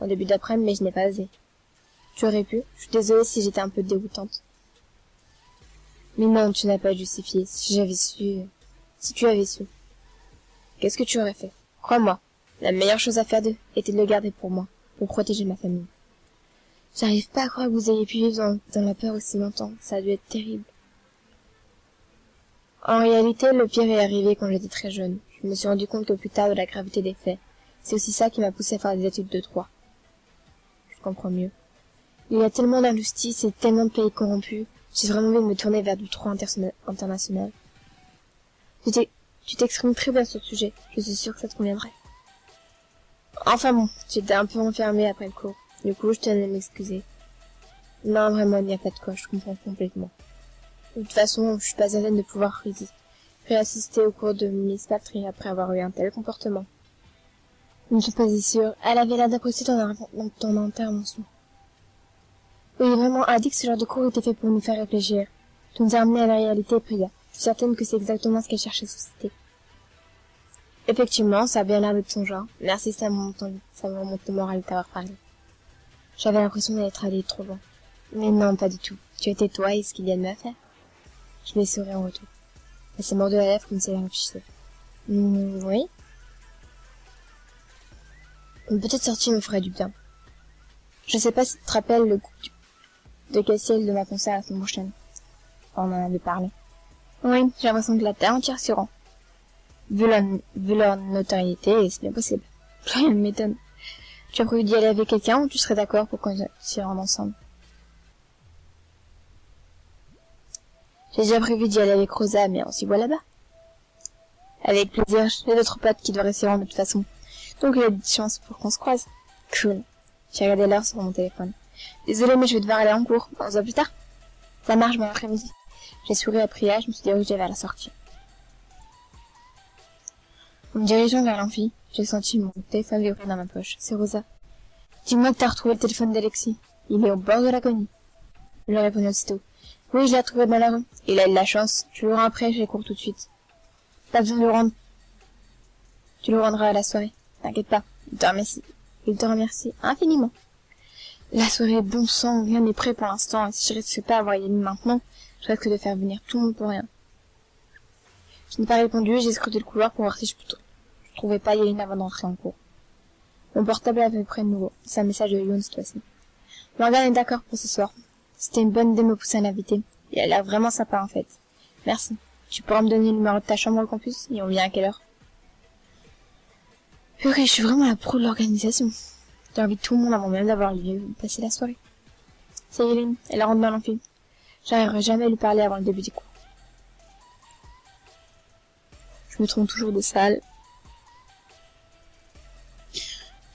En début d'après-midi, mais je n'ai pas osé. Tu aurais pu. Je suis désolée si j'étais un peu dégoûtante. Mais non, tu n'as pas justifié. Si j'avais su... Si tu avais su... Qu'est-ce que tu aurais fait? Crois-moi, la meilleure chose à faire d'eux était de le garder pour moi, pour protéger ma famille. J'arrive pas à croire que vous ayez pu vivre dans, dans la peur aussi longtemps. Ça a dû être terrible. En réalité, le pire est arrivé quand j'étais très jeune. Je me suis rendu compte que plus tard de la gravité des faits. C'est aussi ça qui m'a poussé à faire des études de droit. Je comprends mieux. Il y a tellement d'injustices et tellement de pays corrompus, j'ai vraiment envie de me tourner vers du droit international. Tu t'exprimes très bien à ce sujet, je suis sûre que ça te conviendrait. Enfin bon, j'étais un peu enfermée après le cours, du coup je tenais à m'excuser. Non, vraiment, il n'y a pas de quoi, je comprends complètement. De toute façon, je suis pas certaine de pouvoir réassister au cours de Miss Paltry après avoir eu un tel comportement. Je ne suis pas si sûre, elle avait l'air d'apprécier ton, ton intervention. Oui, vraiment, elle a dit que ce genre de cours était fait pour nous faire réfléchir. Tu nous as amenés à la réalité, Priya. Je suis certaine que c'est exactement ce qu'elle cherchait à susciter. Effectivement, ça a bien l'air de son genre. Merci, ça m'a remonté le moral de t'avoir parlé. J'avais l'impression d'être allée trop loin. Mais non, pas du tout. Tu étais toi et ce qu'il y a de mieux à faire. Je l'ai souri en retour. Elle s'est mordue la lèvre comme si elle réfléchissait. Mmh, oui. Une petite sortie me ferait du bien. Je sais pas si tu te rappelles le coup de Castiel de ma concert la semaine prochaine. On en avait parlé. Oui, j'ai l'impression que la terre entière s'y rend. Vu leur, vu leur notoriété, c'est bien possible. Rien ne m'étonne. Tu as prévu d'y aller avec quelqu'un ou tu serais d'accord pour qu'on s'y rende ensemble? J'ai déjà prévu d'y aller avec Rosa, mais on s'y voit là-bas. Avec plaisir, j'ai d'autres potes qui doivent s'y rendre de toute façon. Donc il y a des chances pour qu'on se croise. Cool. J'ai regardé l'heure sur mon téléphone. Désolée, mais je vais devoir aller en cours. On se voit plus tard. Ça marche, bon après-midi. J'ai souri à Priya, je me suis dirigée vers la sortie. En me dirigeant vers l'amphi, j'ai senti mon téléphone vibrer dans ma poche. C'est Rosa. Dis-moi que t'as retrouvé le téléphone d'Alexis. Il est au bord de l'agonie. Je lui répondis aussitôt. Oui, je l'ai retrouvé dans la rue. Il a eu de la chance. Je le rends après, je les cours tout de suite. Pas besoin de le rendre. Tu le rendras à la soirée. T'inquiète pas. Il te remercie. Il te remercie infiniment. La soirée, bon sang, rien n'est prêt pour l'instant, et si je risque pas à avoir Yéline maintenant, je risque de faire venir tout le monde pour rien. Je n'ai pas répondu, j'ai scruté le couloir pour voir si je ne trouvais pas Yéline avant d'entrer en cours. Mon portable avait près de nouveau, c'est un message de Yoon cette fois-ci. Morgane est d'accord pour ce soir. C'était une bonne idée de me pousser à l'inviter, il a l'air vraiment sympa en fait. Merci, tu pourras me donner le numéro de ta chambre au campus, et on vient à quelle heure? Purée, je suis vraiment la pro de l'organisation. J'ai envie de tout le monde avant même d'avoir lieu de passer la soirée. C'est Yéline, elle rentre dans l'amphi. J'arriverai jamais à lui parler avant le début du cours. Je me trompe toujours de salle.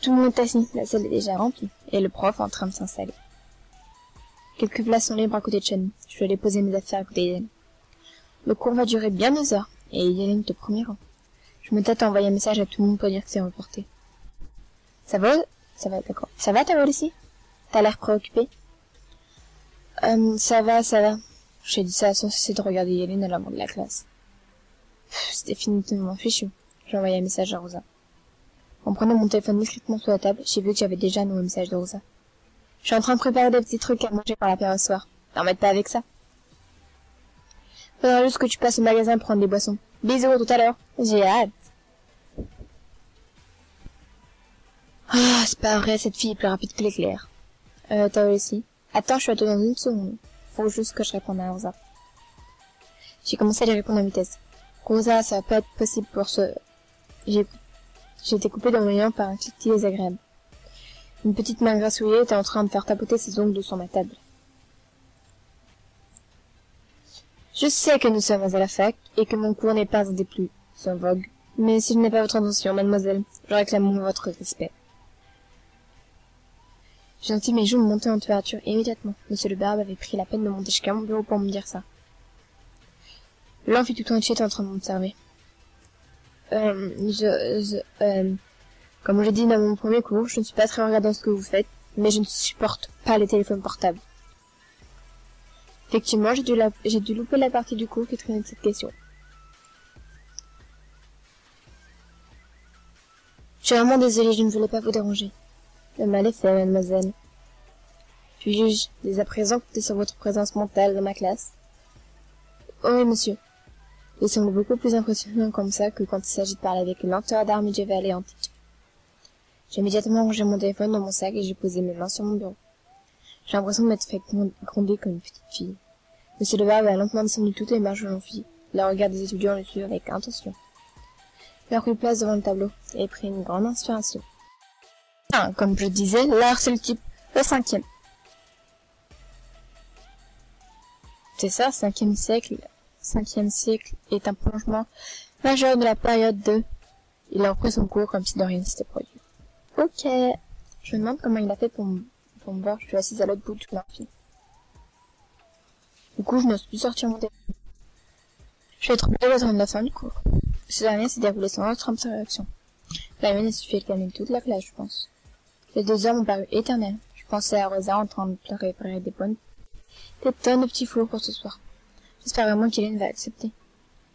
Tout le monde est assis, la salle est déjà remplie, et le prof est en train de s'installer. Quelques places sont libres à côté de Chani. Je vais aller poser mes affaires à côté d'elle. Le cours va durer bien deux heures, et Yéline est au premier rang. Je me tâte à envoyer un message à tout le monde pour dire que c'est reporté. Ça va? Ça va, d'accord. Ça va, ta voix aussi? T'as l'air préoccupée? Euh, ça va, ça va. J'ai dit ça sans cesser de regarder Yéline à l'avant de la classe. C'était définitivement fichu. J'ai envoyé un message à Rosa. En prenant mon téléphone discrètement sous la table, j'ai vu que j'avais déjà un nouveau message de Rosa. Je suis en train de préparer des petits trucs à manger pour l'apéro ce soir. T'en mets pas avec ça. Faudra juste que tu passes au magasin prendre des boissons. Bisous, à tout à l'heure. J'ai hâte. Ah, oh, c'est pas vrai, cette fille est plus rapide que l'éclair. Euh, t'as aussi. Attends, je suis à toi dans une seconde. Faut juste que je réponde à Rosa. J'ai commencé à lui répondre en vitesse. Rosa, ça va pas être possible pour ce... J'ai J'ai été coupée dans mon lien par un cliquetis désagréable. Une petite main grassouillée était en train de faire tapoter ses ongles sur ma table. Je sais que nous sommes à la fac et que mon cours n'est pas un des plus en vogue. Mais si je n'ai pas votre attention, mademoiselle, je réclame votre respect. J'ai senti mes joues monter en température immédiatement. Monsieur le barbe avait pris la peine de monter jusqu'à mon bureau pour me dire ça. L'amphi tout entier était en train de m'observer. Euh, je, je, euh, comme j'ai dit dans mon premier cours, je ne suis pas très regardant ce que vous faites, mais je ne supporte pas les téléphones portables. Effectivement, j'ai dû, la, j'ai dû louper la partie du cours qui traînait de cette question. Je suis vraiment désolée, je ne voulais pas vous déranger. Le mal est fait, mademoiselle. Puis-je, dès à présent, compter sur votre présence mentale dans ma classe? Oh oui, monsieur. Il semble beaucoup plus impressionnant comme ça que quand il s'agit de parler avec une lenteur d'art médiévale et antique. J'ai immédiatement rangé mon téléphone dans mon sac et j'ai posé mes mains sur mon bureau. J'ai l'impression de m'être fait gronder comme une petite fille. Monsieur le barbe a lentement descendu toutes les marches de l'amphi. Le regard des étudiants le suivait avec attention. Il a pris place devant le tableau et pris une grande inspiration. Ah, comme je disais, l'art c'est le type, le cinquième. C'est ça, cinquième siècle, cinquième siècle est un prolongement majeur de la période deux. Il a repris son cours comme si de rien s'était produit. Ok. Je me demande comment il a fait pour me, pour me voir. Je suis assise à l'autre bout du film. Du coup, je n'ose plus sortir mon téléphone. Je suis troublée de la fin du cours. Ce dernier s'est déroulé sans autre interaction. La mienne a suffi de calmer toute la classe, je pense. Les deux heures m'ont paru éternelles. Je pensais à Rosa en train de préparer des bonnes, des tonnes de petits fours pour ce soir. J'espère vraiment qu'Yéline va accepter.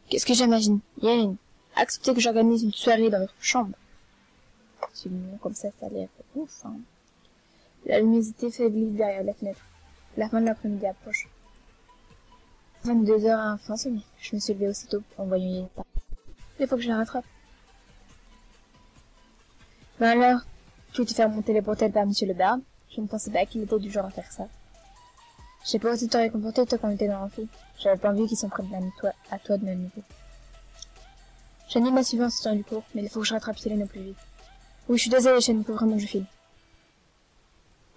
Qu'est-ce que j'imagine? Yéline, accepter que j'organise une soirée dans notre chambre. C'est mignon, comme ça, ça allait être ouf, hein. La luminosité faiblit derrière la fenêtre. La fin de l'après-midi approche. vingt-deux heures a enfin sonné. Je me suis levée aussitôt en voyant Yéline. Il faut que je la rattrape. Ben alors, je vais te faire monter les bretelles par monsieur le barbe. Je ne pensais pas qu'il était du genre à faire ça. J'ai pas osé te réconforter, toi, quand on était dans l'amphi. J'avais pas envie qu'ils s'en prennent à toi, à toi de même niveau. Chani m'a suivi en sortant du cours, mais il faut que je rattrape Yéline au plus vite. Oui, je suis désolée, Chani, il faut vraiment que je file.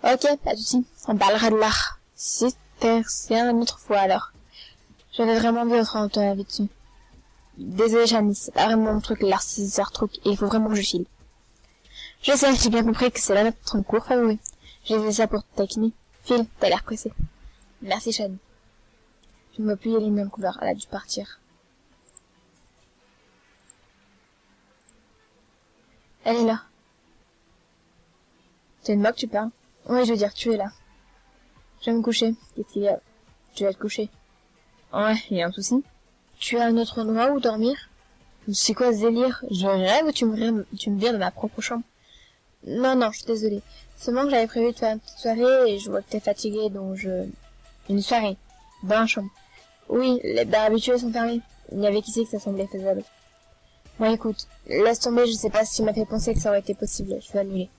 Ok, pas de soucis. On parlera de l'art. Si t'es rien une autre fois, alors. J'avais vraiment envie d'entendre ton avis dessus. Désolée, Chani, c'est pas vraiment mon truc, l'art, c'est un truc, et il faut vraiment que je file. Je sais, j'ai bien compris que c'est là notre cours favori. J'ai fait ça pour te taquiner. Phil, t'as l'air pressé. Merci, Chani. Je ne vois plus Yéline dans le couloir. Elle a dû partir. Elle est là. C'est une moque, tu parles. Oui, je veux dire, tu es là. Je vais me coucher. Qu'est-ce qu'il y a? Tu vas te coucher. Ouais, il y a un souci. Tu as un autre endroit où dormir? C'est quoi ce délire? Je rêve ou tu me, tu me vires de ma propre chambre? Non, non, je suis désolée. Seulement que j'avais prévu de faire une petite soirée et je vois que t'es fatiguée, donc je... Une soirée. Dans la chambre. Oui, les bars habitués sont fermés. Il n'y avait qu'ici que ça semblait faisable. Bon, écoute, laisse tomber, je sais pas si tu m'as fait penser que ça aurait été possible. Je vais annuler.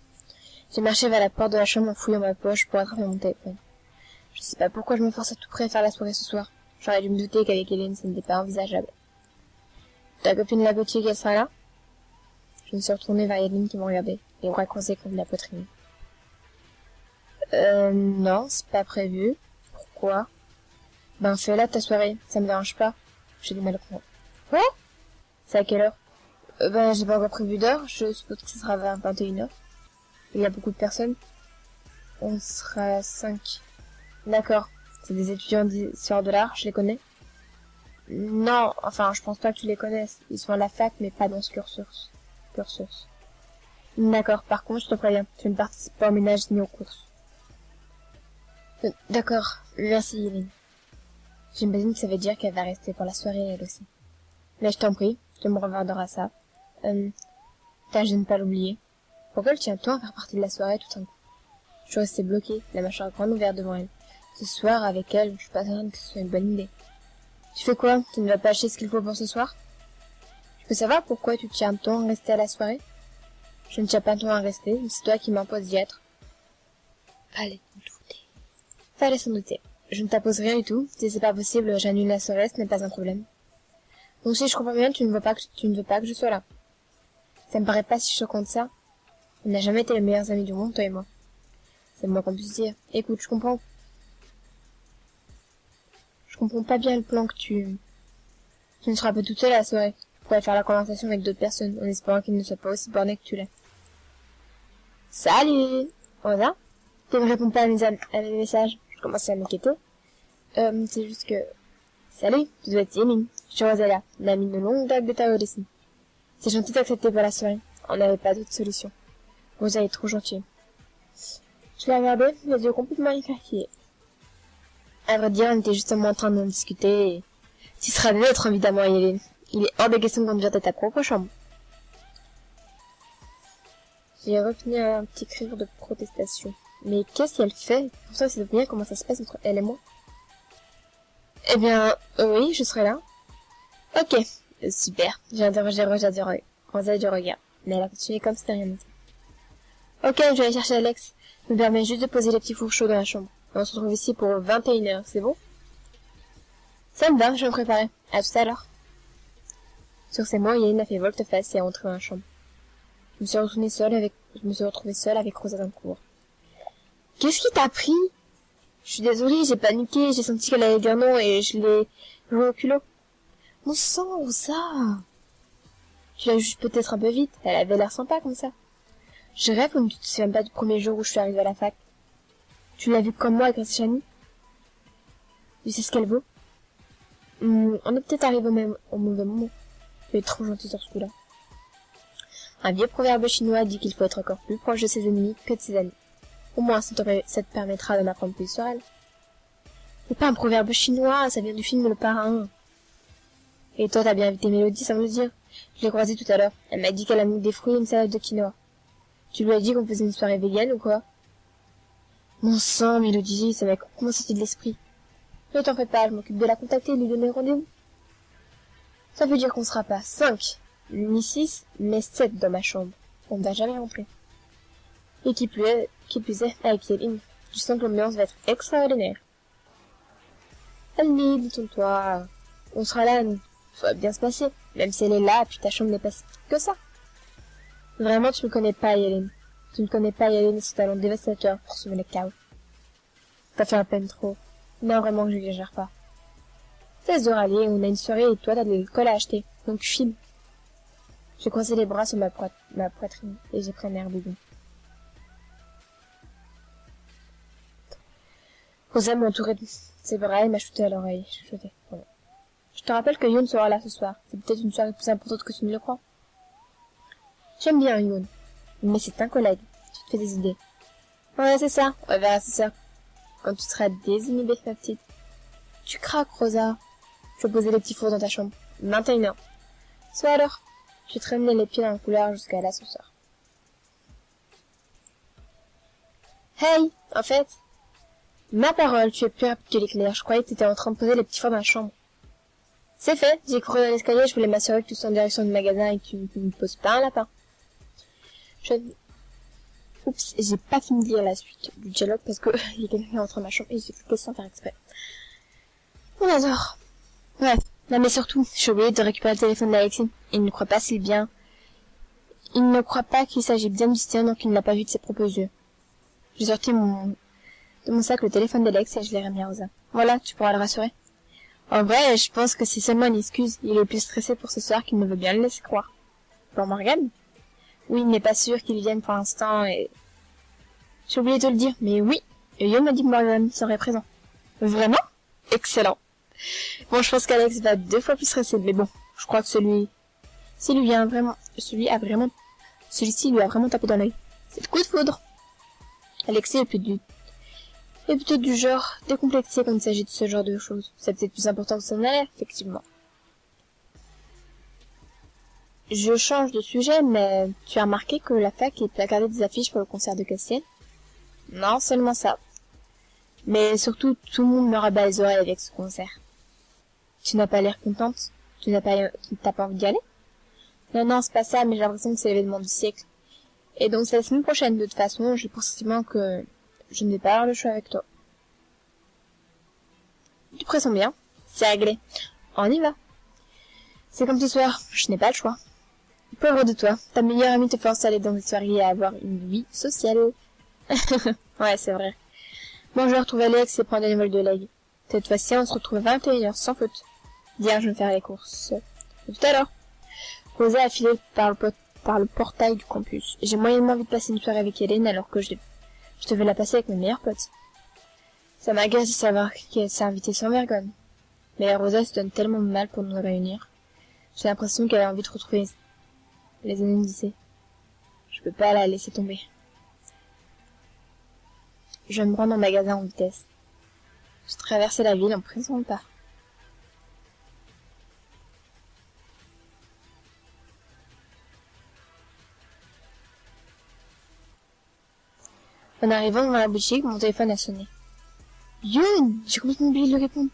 J'ai marché vers la porte de la chambre en fouillant ma poche pour attraper mon téléphone. Je sais pas pourquoi je me force à tout près à faire la soirée ce soir. J'aurais dû me douter qu'avec Hélène, ça n'était pas envisageable. Ta copine de la boutique, elle sera là? Je me suis retournée vers Yéline qui me regardait, les bras croisés contre la poitrine. Euh, non, c'est pas prévu. Pourquoi? Ben, fais-la ta soirée, ça me dérange pas. J'ai du mal à comprendre. Quoi? C'est à quelle heure? Euh, ben, j'ai pas encore prévu d'heure, je suppose que ce sera vers vingt et une heures. Il y a beaucoup de personnes. On sera cinq. D'accord. C'est des étudiants d'histoire de l'art, je les connais. Non, enfin, je pense pas que tu les connaisses. Ils sont à la fac, mais pas dans ce cursus. cursus. D'accord, par contre, je te préviens, tu ne participes pas au ménage ni aux courses. D'accord, merci Yéline. J'imagine que ça veut dire qu'elle va rester pour la soirée, elle aussi. Mais je t'en prie, tu me reverderas ça. Euh, t'as, je ne pas l'oublier. Pourquoi le tiens-toi à faire partie de la soirée tout un coup? Je restais bloquée, la mâchoire grande ouverte devant elle. Ce soir, avec elle, je suis pas certaine que ce soit une bonne idée. Tu fais quoi? Tu ne vas pas acheter ce qu'il faut pour ce soir? Je peux savoir pourquoi tu tiens tant à rester à la soirée? Je ne tiens pas tant à rester, c'est toi qui m'imposes d'y être. Fallait s'en douter. Fallait s'en douter. Je ne t'impose rien du tout. Si c'est pas possible, j'annule la soirée, ce n'est pas un problème. Donc si je comprends bien, tu ne veux pas que, tu ne veux pas que je sois là. Ça me paraît pas si choquant de ça. On n'a jamais été les meilleurs amis du monde, toi et moi. C'est le moins qu'on puisse dire. Écoute, je comprends. Je comprends pas bien le plan que tu... Tu ne seras pas toute seule à la soirée. Tu pourrais faire la conversation avec d'autres personnes, en espérant qu'ils ne soient pas aussi bornés que tu l'es. Salut! Rosa? Tu ne réponds pas à mes, à mes messages. Je commençais à m'inquiéter. Euh, c'est juste que... Salut, tu dois être Yéline. Je suis Rosalya, une amie de longue date de ta ici. C'est gentil d'accepter pour la soirée. On n'avait pas d'autre solution. Rosa est trop gentille. Je l'ai regardée, les yeux complètement écarquillés. À vrai dire, on était justement en train d'en discuter et... Ce sera neutre, évidemment, Yéline. Il est hors de question de conduire à ta propre chambre. J'ai repris un petit rire de protestation. Mais qu'est-ce qu'elle fait? Pour ça, c'est de venir comment ça se passe entre elle et moi. Eh bien, euh, oui, je serai là. Ok, euh, super. J'ai interrogé Rosa du regard. Mais elle a continué comme si rien n'était. Ok, je vais aller chercher Alex. Il me permet juste de poser les petits fours chauds dans la chambre. On se retrouve ici pour vingt et une heures, c'est bon? Ça me va, je vais me préparer. À tout à l'heure. Sur ces mots, Yéline a fait volte-face et est entrée dans la chambre. Je me suis retrouvée seule avec, je me suis retrouvée seule avec Rosa dans le cours. Qu'est-ce qui t'a pris? Je suis désolée, j'ai paniqué, j'ai senti qu'elle allait dire non et je l'ai joué au culot. Mon sang, où ça? Tu la juges peut-être un peu vite, elle avait l'air sympa comme ça. Je rêve ou ne te souviens pas du premier jour où je suis arrivée à la fac? Tu l'as vue comme moi avec Chani? Tu sais ce qu'elle vaut? Hum, on est peut-être arrivé au même au mauvais moment. Tu es trop gentil sur ce coup-là. Un vieux proverbe chinois dit qu'il faut être encore plus proche de ses ennemis que de ses amis. Au moins, ça te permettra d'en apprendre plus sur elle. C'est pas un proverbe chinois, ça vient du film Le Parrain. Et toi, t'as bien invité Mélodie, ça veut dire? Je l'ai croisée tout à l'heure. Elle m'a dit qu'elle a mis des fruits et une salade de quinoa. Tu lui as dit qu'on faisait une soirée végane ou quoi? Mon sang, Mélodie, ça m'a complètement sorti de l'esprit. Ne t'en fais pas, je m'occupe de la contacter et de lui donner rendez-vous. Ça veut dire qu'on sera pas cinq, ni six, mais sept dans ma chambre. On ne va jamais rentrer. Et qui plus est, qui plus est, avec Yéline. Je sens que l'ambiance va être extraordinaire. Allez, détends-toi. On sera là, nous. Ça va bien se passer, même si elle est là, puis ta chambre n'est pas si petite que ça. Vraiment, tu ne connais pas Yéline. Tu ne connais pas Yéline et son talent dévastateur pour sauver le chaos. T'as fait à peine trop. Non, vraiment que je n'exagère pas. seize heures allées, on a une soirée et toi t'as de l'alcool à acheter, donc file. J'ai coincé les bras sur ma, poit ma poitrine et j'ai pris un air bidon. Rosa m'entourait de ses bras et m'a shooté à l'oreille. Je, voilà. Je te rappelle que Yoon sera là ce soir. C'est peut-être une soirée plus importante que tu ne le crois. J'aime bien Yoon, mais c'est un collègue. Tu te fais des idées. Ouais, c'est ça. On verra ce soir. Quand tu seras désinhibée, ma petite. Tu craques, Rosa. Je vais poser les petits fours dans ta chambre. vingt et une heures. Soit alors, je te ramenais les pieds dans le couloir jusqu'à l'ascenseur. Hey, en fait, ma parole, tu es plus rapide que l'éclair. Je croyais que tu étais en train de poser les petits fours dans ma chambre. C'est fait, j'ai couru dans l'escalier, je voulais m'assurer que tu sois en direction du magasin et que tu ne me poses pas un lapin. Je... Oups, j'ai pas fini de lire la suite du dialogue parce que il y a quelqu'un qui est rentré dans ma chambre et j'ai cliqué sans faire exprès. On adore. Bref, non mais surtout, j'ai oublié de récupérer le téléphone d'Alexis. Il ne croit pas si bien. Il ne croit pas qu'il s'agit bien du sien, donc il ne l'a pas vu de ses propres yeux. J'ai sorti mon... de mon sac le téléphone d'Alex et je l'ai remis à Rosa. Voilà, tu pourras le rassurer. En vrai, je pense que c'est seulement une excuse. Il est plus stressé pour ce soir qu'il ne veut bien le laisser croire. Pour Morgane? Oui, il n'est pas sûr qu'il vienne pour l'instant et... J'ai oublié de le dire, mais oui, Yoon m'a dit que Morgane serait présent. Vraiment? Excellent. Bon, je pense qu'Alex va deux fois plus stresser, mais bon, je crois que celui... Celui vient vraiment... Celui a vraiment... Celui-ci lui a vraiment tapé dans l'œil. C'est le coup de foudre. Alexis est plus du... est plutôt du genre décomplexé quand il s'agit de ce genre de choses. C'est peut-être plus important que ça en a l'air, effectivement. Je change de sujet, mais tu as remarqué que la fac est placardée des affiches pour le concert de Castiel? Non, seulement ça. Mais surtout, tout le monde me rabat les oreilles avec ce concert. Tu n'as pas l'air contente? Tu n'as pas, t'as pas envie d'y aller? Non, non, c'est pas ça, mais j'ai l'impression que c'est l'événement du siècle. Et donc, c'est la semaine prochaine, de toute façon, j'ai pour sentiment que je ne vais pas avoir le choix avec toi. Tu pressens bien? C'est réglé. On y va. C'est comme ce soir, je n'ai pas le choix. Pauvre de toi, ta meilleure amie te force à aller dans des soirées et à avoir une vie sociale. Ouais, c'est vrai. Bon, je retrouve Alex et prendre des nouvelles de l'aigle. Cette fois-ci, on se retrouve à vingt et une heures, sans faute. Hier, je vais faire les courses. Et tout à l'heure. Rosa a filé par le, pot par le portail du campus. J'ai moyennement envie de passer une soirée avec Hélène alors que je, je devais la passer avec mes meilleurs potes. Ça m'agace de savoir qu'elle s'est invitée sans vergogne. Mais Rosa se donne tellement de mal pour nous réunir. J'ai l'impression qu'elle a envie de retrouver les années du lycée. Je peux pas la laisser tomber. Je me rends au magasin en vitesse. Je traversais la ville en prenant le pas. En arrivant devant la boutique, mon téléphone a sonné. Yoon, j'ai complètement oublié de lui répondre.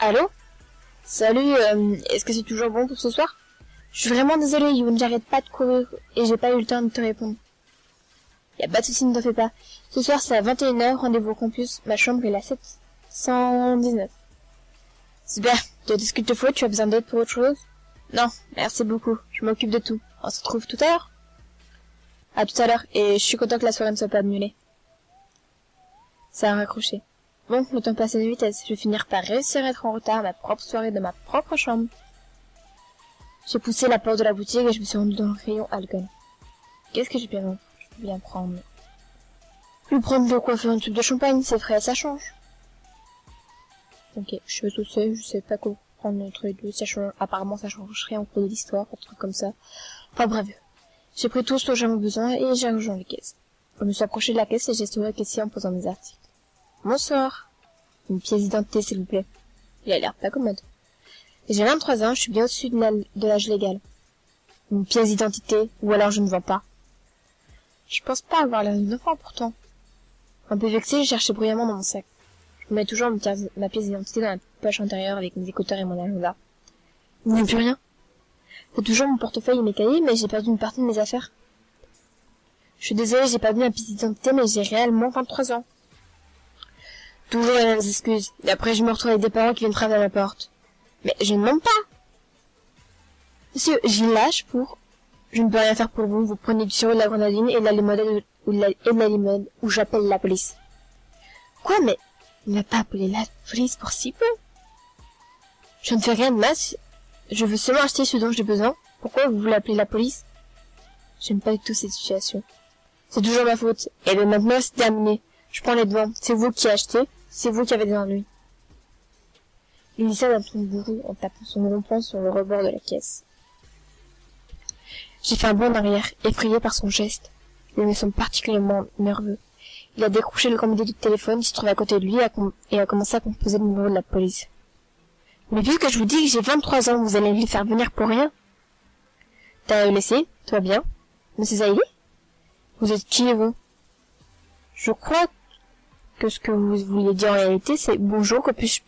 Allô? Salut, euh, est-ce que c'est toujours bon pour ce soir? Je suis vraiment désolée, Yoon, j'arrête pas de courir et j'ai pas eu le temps de te répondre. Y a pas de soucis, ne t'en fais pas. Ce soir, c'est à vingt et une heures, rendez-vous au campus, ma chambre est la sept cent dix-neuf. Super, tu as discuté de fois, tu as besoin d'aide pour autre chose? Non, merci beaucoup, je m'occupe de tout. On se retrouve tout à l'heure? À tout à l'heure, et je suis content que la soirée ne soit pas annulée. Ça a raccroché. Bon, le temps passe à une vitesse, je vais finir par réussir à être en retard à ma propre soirée dans ma propre chambre. J'ai poussé la porte de la boutique et je me suis rendue dans le rayon alcool. Qu'est-ce que j'ai bien, je peux bien prendre? Lui prendre de quoi faire une soupe de champagne, c'est frais, ça change. Ok, je suis tout seul, je sais pas quoi prendre entre les deux, ça change, apparemment ça changerait en cours de l'histoire, un truc comme ça. Pas bref. J'ai pris tout ce dont j'avais besoin et j'ai rejoint les caisses. Je me suis approché de la caisse et j'ai sauvé la caissière en posant mes articles. Bonsoir. Une pièce d'identité, s'il vous plaît. Il a l'air pas commode. J'ai vingt-trois ans, je suis bien au-dessus de l'âge légal. Une pièce d'identité, ou alors je ne vends pas. Je pense pas avoir l'air d'une enfant pourtant. Un peu vexé, je cherchais bruyamment dans mon sac. Je mets toujours ma pièce d'identité dans la poche intérieure avec mes écouteurs et mon agenda. Il n'y a plus rien. J'ai toujours mon portefeuille et mes cahiers, mais j'ai perdu une partie de mes affaires. Je suis désolée, j'ai perdu ma pièce d'identité, mais j'ai réellement vingt-trois ans. Toujours les mêmes excuses. Et après, je me retrouve avec des parents qui viennent frapper à la porte. Mais je ne mens pas. Monsieur, j'y lâche pour... Je ne peux rien faire pour vous. Vous prenez du sirop, de la grenadine et de la limonade ou de la, et de la limonade ou j'appelle la police. Quoi, mais... Il n'a pas appelé la police pour si peu. Je ne fais rien de masse. Je veux seulement acheter ce dont j'ai besoin. Pourquoi vous voulez appeler la police? J'aime pas du tout cette situation. C'est toujours ma faute. Et bien maintenant, c'est terminé. Je prends les devants. C'est vous qui achetez. C'est vous qui avez des ennuis. Il dit ça d'un ton bourru en tapant son rond-point sur le rebord de la caisse. J'ai fait un bond en arrière, effrayé par son geste. Il me semble particulièrement nerveux. Il a décroché le combiné du téléphone qui se trouve à côté de lui et a commencé à composer le numéro de la police. Mais vu que je vous dis que j'ai vingt-trois ans, vous allez les faire venir pour rien. T'as laissé, toi bien. Monsieur Zaïdi? Vous êtes qui, vous? Je crois que ce que vous vouliez dire en réalité, c'est bonjour, que puis-je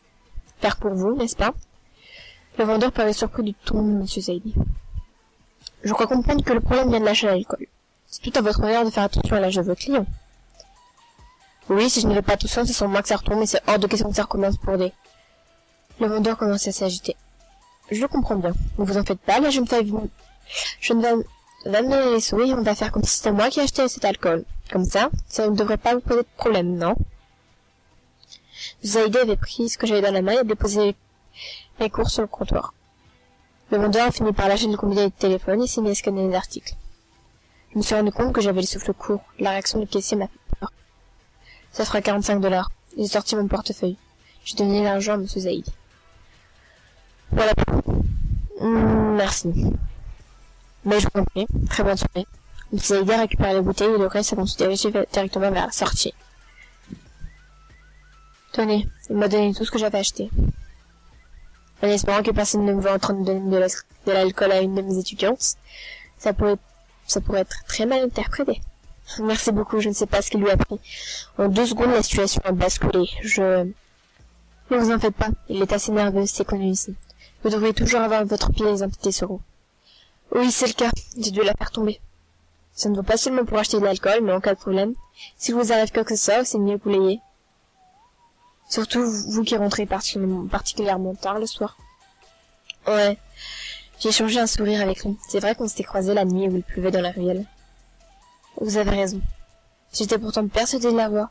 faire pour vous, n'est-ce pas? Le vendeur paraît surpris du ton de Monsieur Zaïdi. Je crois comprendre que le problème vient de l'achat d'alcool. C'est tout à votre honneur de faire attention à l'âge de vos clients. Oui, si je ne vais pas tout seul, c'est sur moi que ça retombe, mais c'est hors de question que ça recommence pour des... Le vendeur commence à s'agiter. Je le comprends bien. Ne vous en faites pas, la jeune fille... Je ne vais... L'amener les souris, on va faire comme si c'était moi qui achetais cet alcool. Comme ça, ça ne devrait pas vous poser de problème, non? Zaïdé avait pris ce que j'avais dans la main et déposé mes courses sur le comptoir. Le vendeur a fini par lâcher le combiné de téléphone et s'est mis à scanner les articles. Je me suis rendu compte que j'avais le souffle court. La réaction du caissier m'a fait peur. Ça fera quarante-cinq dollars. J'ai sorti mon portefeuille. J'ai donné l'argent à Monsieur Zaïdi. Voilà. Mmh, merci. Mais je vous en prie, très bonne soirée. Monsieur Zaïdi a récupéré la bouteille et le reste avant de se diriger directement vers la sortie. Tenez, il m'a donné tout ce que j'avais acheté. En espérant que personne ne me voit en train de donner de l'alcool à une de mes étudiantes, ça pourrait, ça pourrait être très mal interprété. Merci beaucoup, je ne sais pas ce qu'il lui a pris. En deux secondes, la situation a basculé. Je... Ne vous en faites pas, il est assez nerveux, c'est connu ici. Vous devrez toujours avoir votre pièce d'identité sur vous. Oui, c'est le cas. J'ai dû la faire tomber. Ça ne vaut pas seulement pour acheter de l'alcool, mais en cas de problème. S'il vous arrive quoi que ce soit, c'est mieux que vous l'ayez. Surtout vous qui rentrez particulièrement tard le soir. Ouais. J'ai échangé un sourire avec lui. C'est vrai qu'on s'était croisés la nuit où il pleuvait dans la ruelle. Vous avez raison. J'étais pourtant persuadée de l'avoir.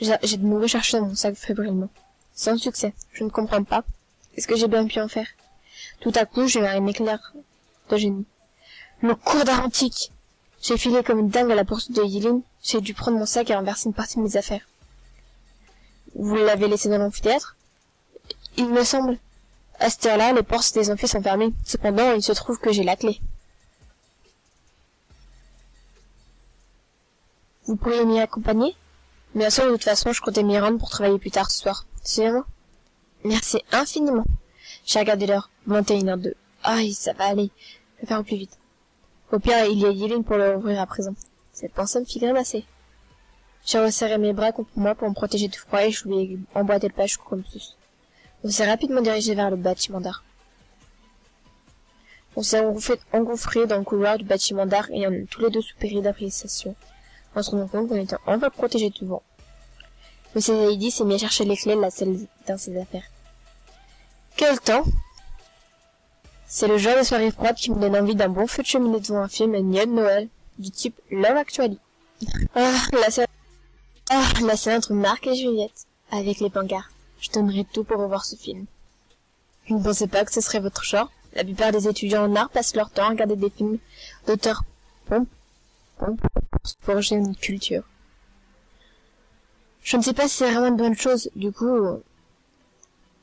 J'ai de nouveau cherché dans mon sac fébrilement. Sans succès. Je ne comprends pas. Qu'est-ce que j'ai bien pu en faire? Tout à coup, j'ai eu un éclair de génie. Le cours d'art antique! J'ai filé comme une dingue à la poursuite de Yéline. J'ai dû prendre mon sac et renverser une partie de mes affaires. Vous l'avez laissé dans l'amphithéâtre? Il me semble. À cette heure-là, les portes des amphis sont fermées. Cependant, il se trouve que j'ai la clé. Vous pourriez m'y accompagner? Bien sûr, de toute façon, je comptais m'y rendre pour travailler plus tard ce soir. Suivez-moi. Merci infiniment. J'ai regardé l'heure. vingt et une heures deux. Aïe, ça va aller. Je vais faire au plus vite. Au pire, il y a Yéline pour le rouvrir à présent. Cette pensée me fit grimacer. J'ai resserré mes bras contre moi pour me protéger du froid et je lui ai emboîté le pas jusqu'au campus. On s'est rapidement dirigé vers le bâtiment d'art. On s'est engouffré dans le couloir du bâtiment d'art et on a tous les deux soupiré d'appréciation, en se rendant compte qu'on était enfin protégés du vent. Monsieur Zaïdi s'est mis à chercher les clés de la salle dans ses affaires. Quel temps! C'est le genre de soirée froide qui me donne envie d'un bon feu de cheminée devant un film niais de Noël, du type Love Actually. Ah, la scène... Ah, la scène entre Marc et Juliette, avec les pancartes. Je donnerais tout pour revoir ce film. Je ne pensais pas que ce serait votre genre, La plupart des étudiants en art passent leur temps à regarder des films d'auteurs pompes pour se forger une culture. Je ne sais pas si c'est vraiment une bonne chose, du coup,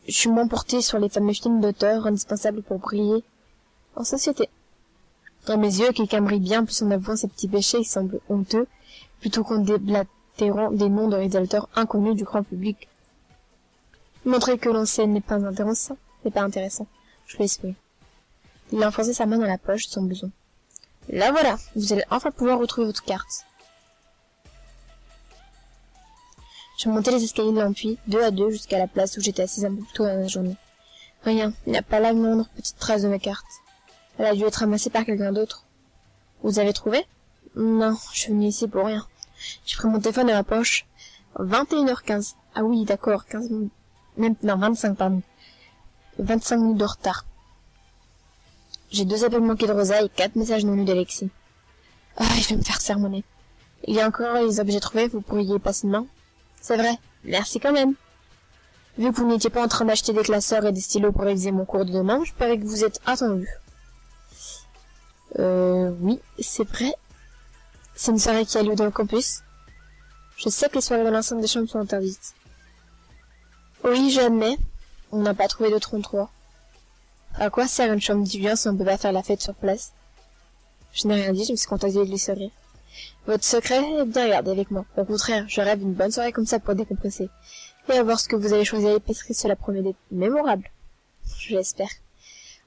je suis moins portée sur les fameux films d'auteurs indispensables pour briller en société. Dans mes yeux, quelqu'un brille bien plus en avouant ses petits péchés qui semblent honteux, plutôt qu'en déblatérant des noms de réalisateurs inconnus du grand public. Montrer que l'on sait n'est pas intéressant, n'est pas intéressant, je l'ai esprit. Il a enfoncé sa main dans la poche de son blouson. Là voilà, vous allez enfin pouvoir retrouver votre carte. Je montais les escaliers de l'empuis, deux à deux, jusqu'à la place où j'étais assise un peu plus tôt dans la journée. Rien, il n'y a pas la moindre petite trace de ma carte. Elle a dû être ramassée par quelqu'un d'autre. Vous avez trouvé? Non, je suis venue ici pour rien. J'ai pris mon téléphone dans ma poche. vingt et une heures quinze. Ah oui, d'accord, quinze minutes. Même, non, vingt-cinq, pardon. vingt-cinq minutes de retard. J'ai deux appels manqués de Rosa et quatre messages non lus d'Alexis. Ah, je vais me faire sermonner. Il y a encore les objets trouvés, vous pourriez passer demain. C'est vrai, merci quand même. Vu que vous n'étiez pas en train d'acheter des classeurs et des stylos pour réviser mon cours de demain, je parie que vous êtes attendu. Euh, oui, c'est vrai. C'est une soirée qui a lieu dans le campus. Je sais que les soirées dans l'ensemble des chambres sont interdites. Oui, j'admets. On n'a pas trouvé d'autres endroits. À quoi sert une chambre d'étudiant si on ne peut pas faire la fête sur place? Je n'ai rien dit, je me suis contentée de lui sourire. Votre secret est bien gardé avec moi. Au contraire, je rêve d'une bonne soirée comme ça pour décompresser. Et à voir ce que vous avez choisi à l'épicerie, cela promet d'être mémorable. Je l'espère.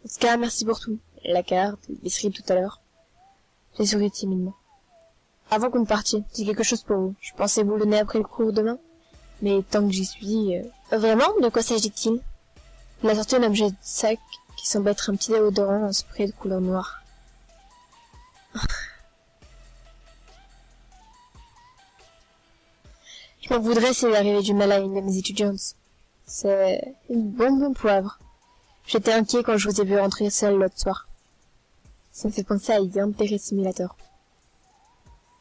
En tout cas, merci pour tout. La carte, l'épicerie tout à l'heure. J'ai souri timidement. Avant qu'on parte, j'ai quelque chose pour vous. Je pensais vous le donner après le cours demain. Mais tant que j'y suis... Euh... Vraiment? De quoi s'agit-il? Il a sorti un objet de sac qui semble être un petit déodorant en spray de couleur noire. Je m'en voudrais s'il arrivait du mal à une de mes étudiantes. C'est une bombe de poivre. J'étais inquiet quand je vous ai vu rentrer seul l'autre soir. Ça me fait penser à un intérêt simulateur.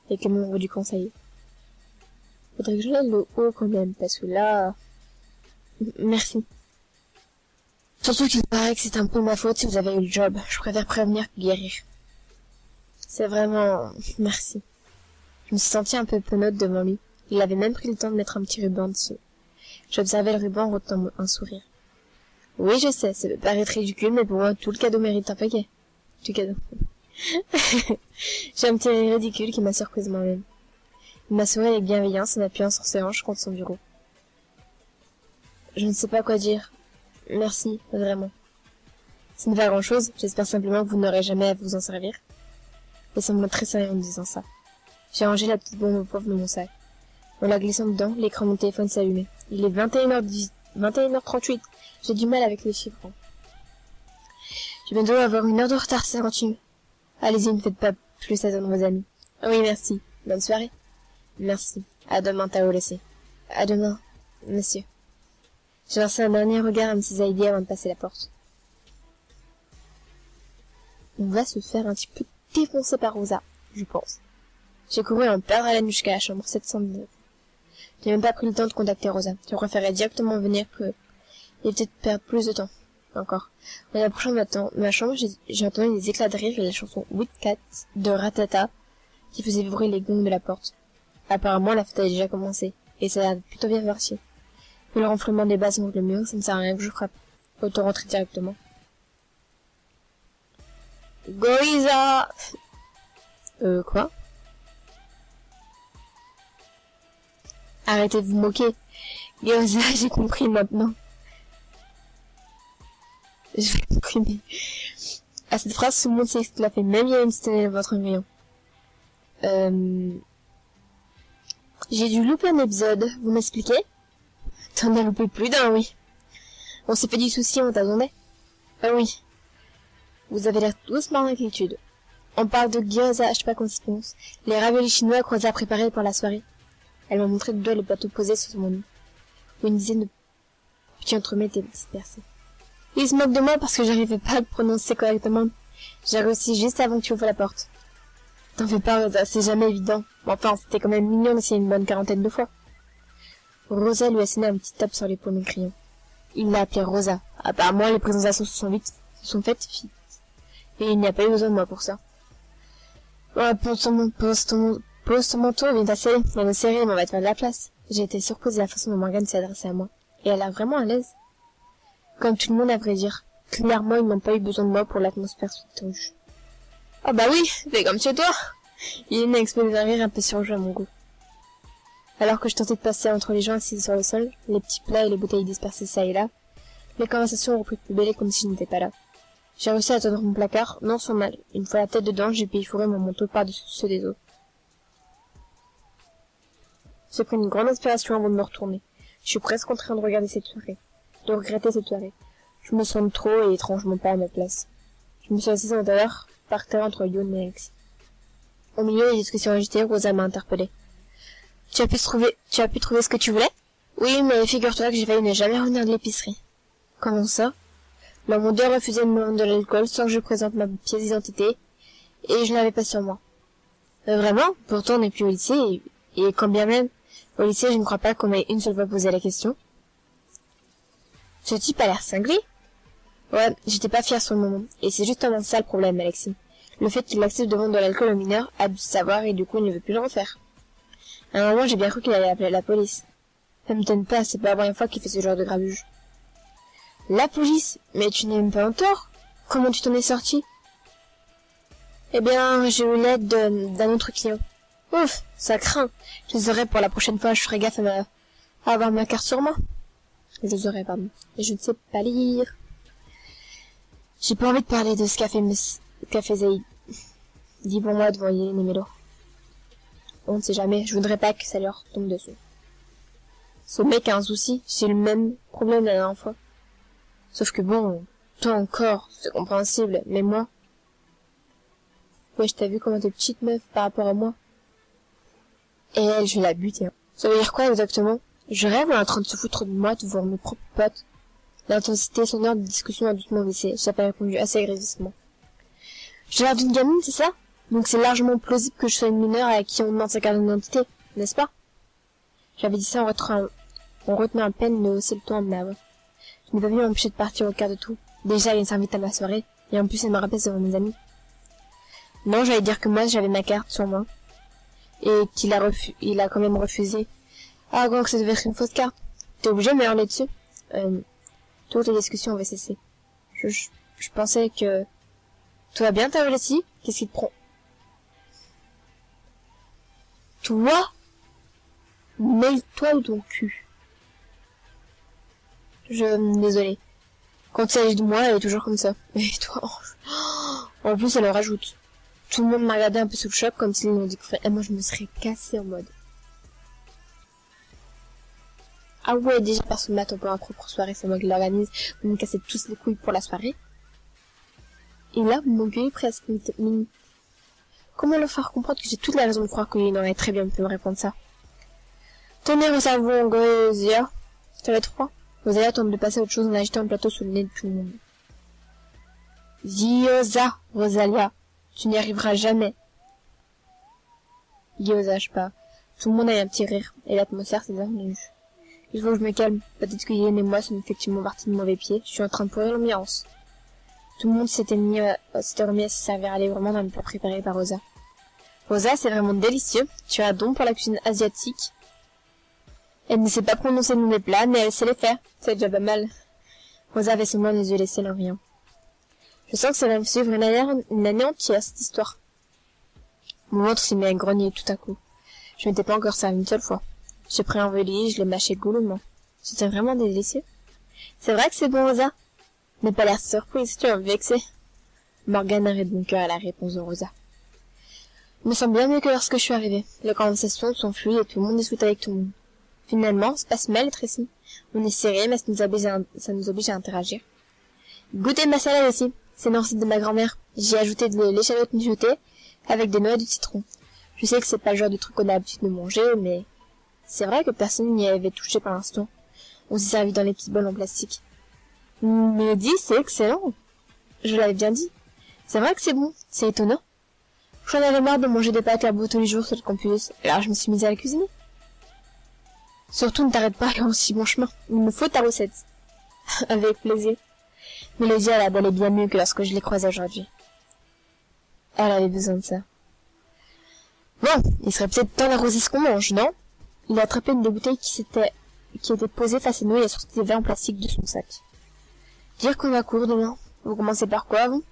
Et que membre du conseil. Faudrait que je l'aille le haut quand même, parce que là... Merci. Surtout qu'il paraît que c'est un peu ma faute si vous avez eu le job. Je préfère prévenir que guérir. C'est vraiment... Merci. Je me suis sentie un peu penote devant lui. Il avait même pris le temps de mettre un petit ruban dessus. J'observais le ruban en retenant un sourire. Oui, je sais, ça peut paraître ridicule, mais pour moi, tout le cadeau mérite un paquet. Du cadeau. J'ai un petit rire ridicule qui m'a surprise moi-même. Il m'a souri avec bienveillance en appuyant sur ses hanches contre son bureau. Je ne sais pas quoi dire. Merci, vraiment. Ce n'est pas grand-chose, j'espère simplement que vous n'aurez jamais à vous en servir. Il semble très sérieux en me disant ça. J'ai rangé la petite bombe au poivre de mon sac. En la glissant dedans, l'écran de mon téléphone s'allumait. Il est vingt et une heures trente-huit. J'ai du mal avec les chiffres. Je vais bientôt avoir une heure de retard si ça continue. Allez-y, ne faites pas plus ça dans vos amis. Oui, merci. Bonne soirée. Merci. À demain, Tao laissé. À demain, monsieur. J'ai lancé un dernier regard à Monsieur Zaïdi avant de passer la porte. On va se faire un petit peu défoncer par Rosa, je pense. J'ai couru en perdre à la nuit jusqu'à la chambre sept cent neuf. J'ai même pas pris le temps de contacter Rosa. Je préférais directement venir que... et peut-être perdre plus de temps. Encore. En approchant de ma chambre, j'ai entendu des éclats de rire et la chanson huit quatre de Ratata qui faisait vibrer les gonds de la porte. Apparemment, la fête a déjà commencé, et ça a plutôt bien marché. Le renflement des basses contre le mur, ça ne sert à rien que je frappe. Autant rentrer directement. Goïza! Euh, quoi? Arrêtez de vous moquer. Goïza, j'ai compris maintenant. Je vais m'imprimer. À cette phrase, tout le monde s'est exclamé, même Yéline c'était votre million. Euh... J'ai dû louper un épisode, vous m'expliquez? T'en as loupé plus d'un, oui. On s'est fait du souci, on t'attendait. Ah oui. Vous avez l'air tous marrants d'inquiétude. On parle de gyoza, je sais pas comment ça se prononce. Les raviolis chinois qu'on a préparés pour la soirée. Elle m'a montré de doigt le plateau posé sur mon lit, où une dizaine de petits entremets étaient dispersés. Il se moque de moi parce que j'arrivais pas à le prononcer correctement. J'ai réussi juste avant que tu ouvres la porte. T'en fais pas, Rosa, c'est jamais évident. Enfin, c'était quand même mignon d'essayer une bonne quarantaine de fois. Rosa lui a asséné un petit tape sur l'épaule en criant. Il l'a appelée Rosa. Apparemment, les présentations se sont vite sont faites filles. Et il n'y a pas eu besoin de moi pour ça. Voilà, pose ton, pose ton, pose ton manteau, viens t'asseoir, viens nous serrer, mais on va te faire de la place. J'ai été surprise de la façon dont Morgane s'est adressée à moi. Et elle a l'air vraiment à l'aise. Comme tout le monde, à vrai dire. Clairement, ils n'ont pas eu besoin de moi pour l'atmosphère sous tendu. Ah bah oui, fais comme chez toi. Yéline a explosé d'un rire un peu surjoué à mon goût. Alors que je tentais de passer entre les gens assis sur le sol, les petits plats et les bouteilles dispersées ça et là, les conversations ont repris de plus belle comme si je n'étais pas là. J'ai réussi à atteindre mon placard, non sans mal. Une fois la tête dedans, j'ai piéfouré mon manteau par-dessus ceux des autres. J'ai pris une grande inspiration avant de me retourner. Je suis presque en train de regarder cette soirée, de regretter cette soirée. Je me sens trop et étrangement pas à ma place. Je me suis assise en dehors, par terre entre Yoon et Alexis. Au milieu des discussions agitées, Rosa m'a interpellée. Tu as pu trouver, tu as pu trouver ce que tu voulais? Oui, mais figure-toi que j'ai failli ne jamais revenir de l'épicerie. Comment ça? La mondeure refusait de me rendre de l'alcool sans que je présente ma pièce d'identité, et je n'avais pas sur moi. Euh, vraiment? Pourtant, on n'est plus au lycée, et, et quand bien même, au lycée, je ne crois pas qu'on m'ait une seule fois posé la question. Ce type a l'air cinglé. Ouais, j'étais pas fière sur le moment, et c'est justement ça le problème, Alexis. Le fait qu'il accepte de vendre de l'alcool aux mineurs a dû savoir et du coup il ne veut plus le refaire. À un moment, j'ai bien cru qu'il allait appeler la police. Ça m'étonne pas, c'est pas la première fois qu'il fait ce genre de grabuge. La police? Mais tu n'es même pas en tort. Comment tu t'en es sorti? Eh bien, j'ai eu l'aide d'un autre client. Ouf, ça craint. Je les aurai pour la prochaine fois, je ferai gaffe à, ma... à avoir ma carte sur moi. Je les aurai, pardon. Et je ne sais pas lire. J'ai pas envie de parler de ce qu'a fait Miss... Café Zaïd. Dis pour moi devant Yéline et Mélodie. On ne sait jamais, je voudrais pas que ça leur tombe dessus. Ce mec a un souci, j'ai le même problème la dernière fois. Sauf que bon, toi encore, c'est compréhensible, mais moi... Ouais, je t'ai vu comme des petites meufs par rapport à moi. Et elle, je vais la buter. Hein. Ça veut dire quoi exactement? Je rêve ou en train de se foutre de moi devant mes propres potes? L'intensité sonore de discussion a doucement baissé, j'avais répondu assez agressivement. J'ai l'air d'une gamine, c'est ça? Donc c'est largement plausible que je sois une mineure à qui on demande sa carte d'identité, n'est-ce pas? J'avais dit ça en retenant, en retenant à peine de hausser le ton en me lavant. Je n'ai pas pu m'empêcher de partir au quart de tout. Déjà, elle s'invite à ma soirée, et en plus elle me rappelle devant mes amis. Non, j'allais dire que moi j'avais ma carte sur moi. Et qu'il a refu il a quand même refusé. Ah, quoi que ça devait être une fausse carte. T'es obligé de m'hurler dessus? Euh, toutes les discussions avaient cessé. Je, je, je pensais que... Tout va bien, t'as réussi? Qu'est-ce qui te prend? Toi? Mêle-toi de ton cul. Je... Désolée. Quand il s'agit de moi, elle est toujours comme ça. Mais toi... En plus, elle en rajoute. Tout le monde m'a regardé un peu sous le choc, comme s'ils m'ont dit que... Et moi, je me serais cassée en mode... Ah ouais, déjà, personne m'attend pour ma propre soirée, c'est moi qui l'organise. Vous me cassez tous les couilles pour la soirée. Et là, mon gueule presque... Comment leur faire comprendre que j'ai toute la raison de croire qu'il aurait très bien pu me répondre ça? Tenez au savon, Gosia. Ça va être froid. Vous allez attendre de passer à autre chose en agitant le plateau sous le nez de tout le monde. Zioza, Rosalya. Tu n'y arriveras jamais. Zioza, je sais pas. Tout le monde a eu un petit rire, et l'atmosphère s'est bienvenue. Il faut que je me calme. Peut-être que Yéline et moi sommes effectivement partis de mauvais pieds. Je suis en train de pourrir l'ambiance. Tout le monde s'était mis, euh, s'était remis à se servir allègrement dans le plat préparé par Rosa. Rosa, c'est vraiment délicieux. Tu as un don pour la cuisine asiatique. Elle ne sait pas prononcer le nom des plats, mais elle sait les faire. C'est déjà pas mal. Rosa avait seulement les yeux laissés en riant. Je sens que ça va me suivre une année, une année entière, cette histoire. Mon ventre s'est mis à grogner tout à coup. Je ne m'étais pas encore servi une seule fois. J'ai pris un veli, je l'ai mâché goulûment. C'était vraiment délicieux. C'est vrai que c'est bon, Rosa? N'ai pas l'air surprise, tu vas me vexer. Morgane arrête mon cœur à la réponse de Rosa. Il me semble bien mieux que lorsque je suis arrivée. Les conversations sont fluides et tout le monde discute avec tout le monde. Finalement, ça passe mal être ici. On est serré, mais ça nous oblige à, ça nous oblige à interagir. Goûtez ma salade aussi. C'est une recette de ma grand-mère. J'y ai ajouté de l'échalote mijotée avec des noix et du citron. Je sais que c'est pas le genre de truc qu'on a l'habitude de manger, mais c'est vrai que personne n'y avait touché pour l'instant. On s'est servi dans les petits bols en plastique. Mélodie, c'est excellent. Je l'avais bien dit. C'est vrai que c'est bon, c'est étonnant. J'en avais marre de manger des pâtes à bout tous les jours sur le campus, alors je me suis mise à la cuisiner. Surtout ne t'arrête pas en si bon chemin. Il me faut ta recette. Avec plaisir. Mélodie, elle a bel et bien mieux que lorsque je l'ai croisée aujourd'hui. Elle avait besoin de ça. Bon, il serait peut-être temps d'arroser ce qu'on mange, non? Il a attrapé une des bouteilles qui s'était, qui était posée face à nous et a sorti des verres en plastique de son sac. Dire qu'on a cours demain. Vous commencez par quoi, vous?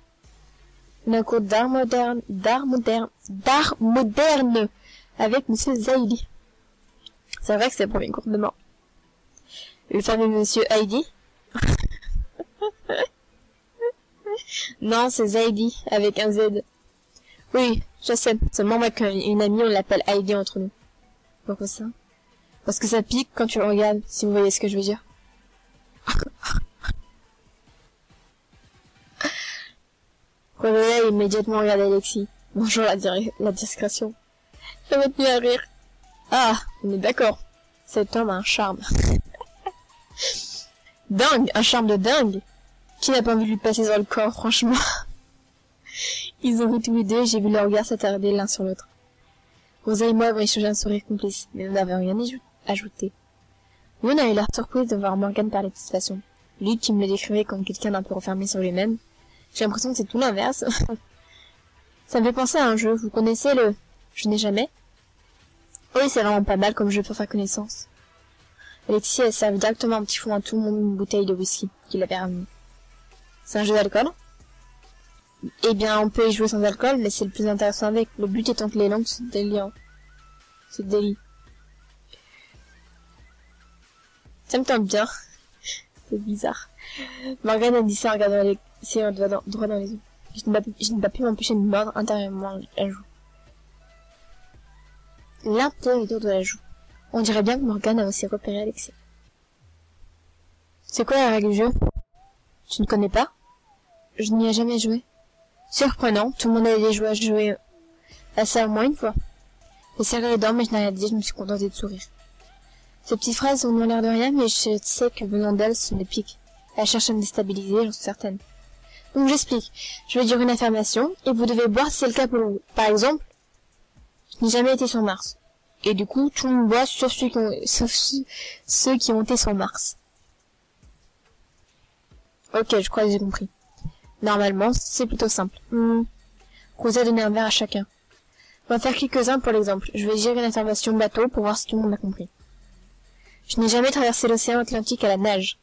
On a cours d'art moderne, d'art moderne, d'art moderne avec Monsieur Zaïdi. C'est vrai que c'est le premier cours demain. Le fameux Monsieur Zaïdi. Non, c'est Zaïdi, avec un Z. Oui, je sais. Seulement, moi, qu'une amie, on l'appelle Heidi entre nous. Pourquoi ça? Parce que ça pique quand tu le regardes, si vous voyez ce que je veux dire. René a immédiatement regardé Alexis. Bonjour la, la discrétion. Je vais te mis à rire. Ah, on est d'accord. Cet homme a un charme. Dingue, un charme de dingue. Qui n'a pas envie de lui passer dans le corps, franchement? Ils ont ri tous les deux et j'ai vu leurs regards s'attarder l'un sur l'autre. Rosa et moi avons échangé un sourire complice, mais nous n'avons rien ajouté. Yoon a eu l'air surprise de voir Morgane parler de cette façon. Lui, qui me le décrivait comme quelqu'un d'un peu refermé sur lui-même, j'ai l'impression que c'est tout l'inverse. Ça me fait penser à un jeu, vous connaissez le « Je n'ai jamais » Oui, c'est vraiment pas mal comme jeu pour faire connaissance. Alexis a servi directement un petit fond à tout le monde une bouteille de whisky qu'il avait ramenée. C'est un jeu d'alcool? Eh bien, on peut y jouer sans alcool, mais c'est le plus intéressant avec. Le but étant que les langues se délient. Se délient. Ça me tombe bien. C'est bizarre. Morgane a dit ça en regardant Alexis droit dans les yeux. Je n'ai pas pu m'empêcher de mordre intérieurement la joue. L'intérieur de la joue. On dirait bien que Morgane a aussi repéré Alexis. C'est quoi la règle du jeu? Tu ne connais pas? Je n'y ai jamais joué. Surprenant, tout le monde avait déjà joué à ça au moins une fois. J'ai serré les dents, mais je n'ai rien dit, je me suis contentée de sourire. Ces petites phrases ont l'air de rien, mais je sais que venant d'elle, ce sont des piques. Elle cherche à me déstabiliser, j'en suis certaine. Donc j'explique. Je vais dire une affirmation, et vous devez boire si c'est le cas pour vous. Par exemple, je n'ai jamais été sur Mars. Et du coup, tout le monde boit, sauf ceux qui ont, sauf ceux qui ont été sur Mars. Ok, je crois que j'ai compris. Normalement, c'est plutôt simple. Hmm. Rosa a donné un verre à chacun. On va faire quelques-uns pour l'exemple. Je vais gérer l'intervention bateau pour voir si tout le monde a compris. Je n'ai jamais traversé l'océan Atlantique à la nage.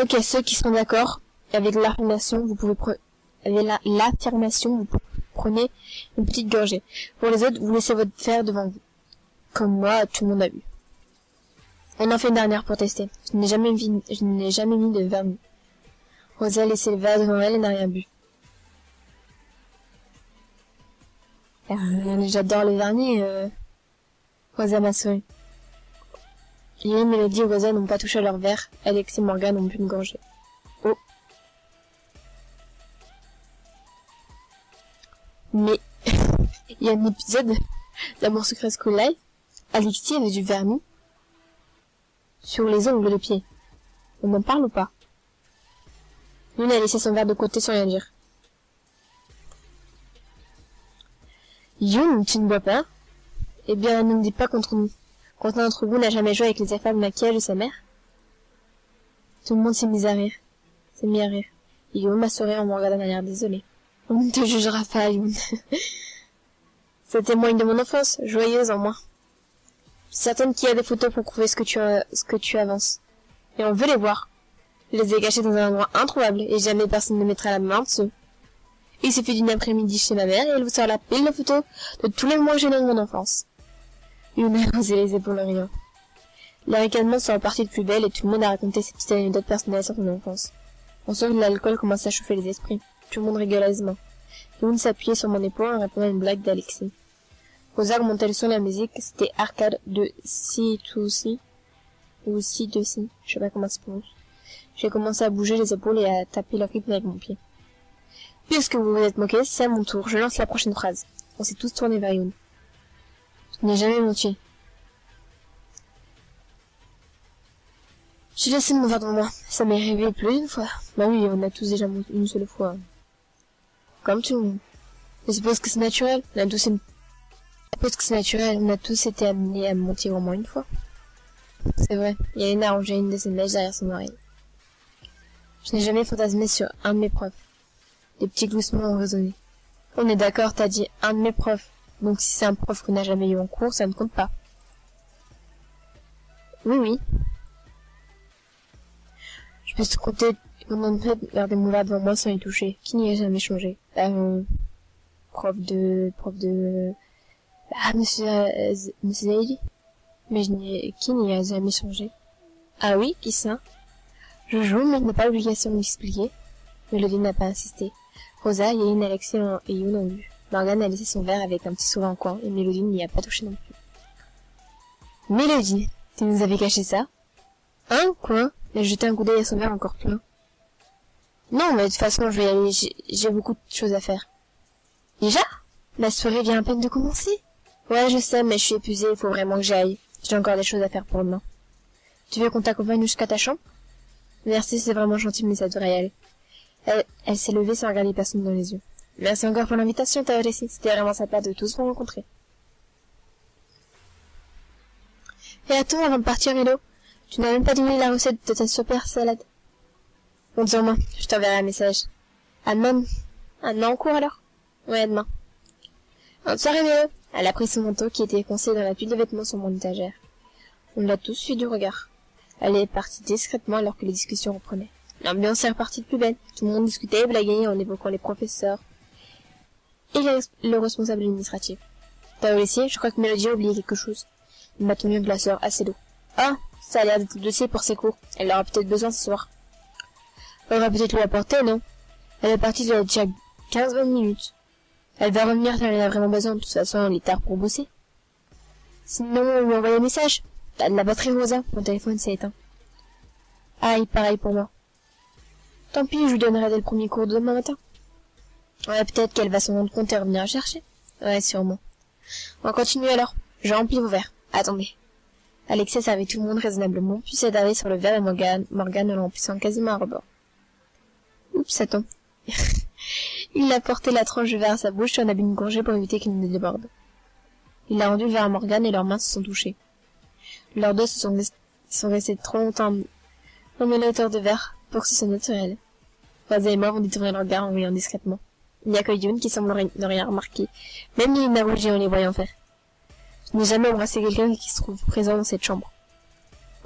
Ok, ceux qui sont d'accord, avec l'affirmation, vous pouvez pre... avec la... l'affirmation, vous prenez une petite gorgée. Pour les autres, vous laissez votre verre devant vous. Comme moi, tout le monde a bu. On en fait une dernière pour tester. Je n'ai jamais mis, je n'ai jamais mis de verre. Rosa a laissé le verre devant elle et n'a rien bu. Euh, J'adore le vernis, euh... Rosa m'a souri. Yéline, Mélodie et Rosa n'ont pas touché à leur verre. Alexis et Morgane n'ont bu une gorgée. Oh. Mais, il y a un épisode d'Amour Secret School Life. Alexis avait du vernis. Sur les ongles de pied. On en parle ou pas? Yoon a laissé son verre de côté sans rien dire. Yoon, tu ne bois pas? Eh bien, ne me dis pas contre nous. Qu'un d'entre vous n'a jamais joué avec les affaires de maquillage de sa mère? Tout le monde s'est mis à rire. S'est mis à rire. Yoon m'a souri en me regardant d'un air désolé. On ne te jugera pas, Yoon. Ça témoigne de mon enfance, joyeuse en moi. Certaines qu'il y a des photos pour prouver ce que tu euh, ce que tu avances. Et on veut les voir. Je les ai cachées dans un endroit introuvable et jamais personne ne mettra la main dessus. Il suffit d'une après-midi chez ma mère et elle vous sort la pile de photos de tous les mois gênants de mon enfance. Yoon a osé les épaules en riant. Les ricanements sont repartis de plus belle et tout le monde a raconté ses petites anecdotes personnelles sur son enfance. On sent que l'alcool commence à chauffer les esprits. Tout le monde rigole aisément. Yoon s'appuyait sur mon épaule en répondant à une blague d'Alexis. Rosa montait le son de la musique, c'était arcade de si tout si, ou si de si, je sais pas comment ça se prononce. J'ai commencé à bouger les épaules et à taper la rythme avec mon pied. Puisque vous vous êtes moqués, c'est à mon tour, je lance la prochaine phrase. On s'est tous tournés vers Yoon. Je n'ai jamais menti. J'ai laissé mon verre devant moi, ça m'est arrivé plus d'une fois. Bah oui, on a tous déjà menti une seule fois. Comme tout le monde. Je suppose que c'est naturel, on a tous une... Je suppose que c'est naturel, on a tous été amenés à mentir au moins une fois. C'est vrai, Yéline a rangé une de ses mèches derrière son oreille. Je n'ai jamais fantasmé sur un de mes profs. Les petits gloussements ont résonné. On est d'accord, t'as dit un de mes profs. Donc si c'est un prof qu'on n'a jamais eu en cours, ça ne compte pas. Oui, oui. Je peux se compter mon tête vers des moulards devant moi sans y toucher. Qui n'y a jamais changé? Euh, prof de... prof de... Ah, monsieur... Euh, monsieur Zaïdi. Mais je ai... qui n'y a jamais changé? Ah oui, qui ça? Je joue, mais je n'ai pas l'obligation de m'expliquer. Mélodie n'a pas insisté. Rosa, Yéline, Alexis et Yoon ont vu. Morgane a laissé son verre avec un petit sourire en coin, et Mélodie n'y a pas touché non plus. Mélodie, tu nous avais caché ça? Hein? Quoi? Elle jetait un coup d'œil à son verre encore plein. Non, mais de toute façon, je vais y aller, j'ai beaucoup de choses à faire. Déjà? La soirée vient à peine de commencer. Ouais, je sais, mais je suis épuisée, il faut vraiment que j'aille. J'ai encore des choses à faire pour demain. Tu veux qu'on t'accompagne jusqu'à ta chambre? Merci, c'est vraiment gentil, mais ça devrait y aller. Elle, elle s'est levée sans regarder personne dans les yeux. Merci encore pour l'invitation, t'as réussi. C'était vraiment sympa de tous vous rencontrer. Et attends, avant de partir, Mélo, tu n'as même pas donné la recette de ta super salade. Bon, dis-moi, je t'enverrai un message. À demain. À demain en cours, alors? Ouais, à demain. Bonne soirée, Mélo. Elle a pris son manteau qui était coincé dans la pile de vêtements sur mon étagère. On l'a tous suivi du regard. Elle est partie discrètement alors que les discussions reprenaient. L'ambiance est repartie de plus belle. Tout le monde discutait et blaguait en évoquant les professeurs et le responsable administratif. Taolessier, je crois que Mélodie a oublié quelque chose. Il m'a tenu de la sœur assez lourd. Ah, ça a l'air d'être le dossier pour ses cours. Elle aura peut-être besoin ce soir. Elle aura peut-être lui apporter, non? Elle est partie de déjà quinze vingt minutes. Elle va revenir si elle en a vraiment besoin. De toute façon, elle est tard pour bosser. Sinon, on lui envoie un message. Elle n'a pas très Rosa. Mon téléphone s'est éteint. Aïe, pareil pour moi. Tant pis, je lui donnerai dès le premier cours de demain matin. Ouais, peut-être qu'elle va s'en rendre compte et revenir chercher. Ouais, sûrement. On continue alors. Je remplis vos verres. Attendez. Alexis servait tout le monde raisonnablement, puis s'est arrivé sur le verre de Morgane, Morgane en poussant quasiment à rebord. Oups, ça tombe. Il a porté la tranche de verre à sa bouche et en a bu une gorgée pour éviter qu'il ne déborde. Il l'a rendu vers Morgane et leurs mains se sont touchées. Leurs deux se sont, rest sont restés trop longtemps en hauteur de verre pour que ce soit naturel. Rosa et moi vont détourner leur regard en riant discrètement. Il n'y a que Yoon qui semble ne rien remarquer, même il n'a rougi en les voyant faire. Je n'ai jamais embrassé quelqu'un qui se trouve présent dans cette chambre.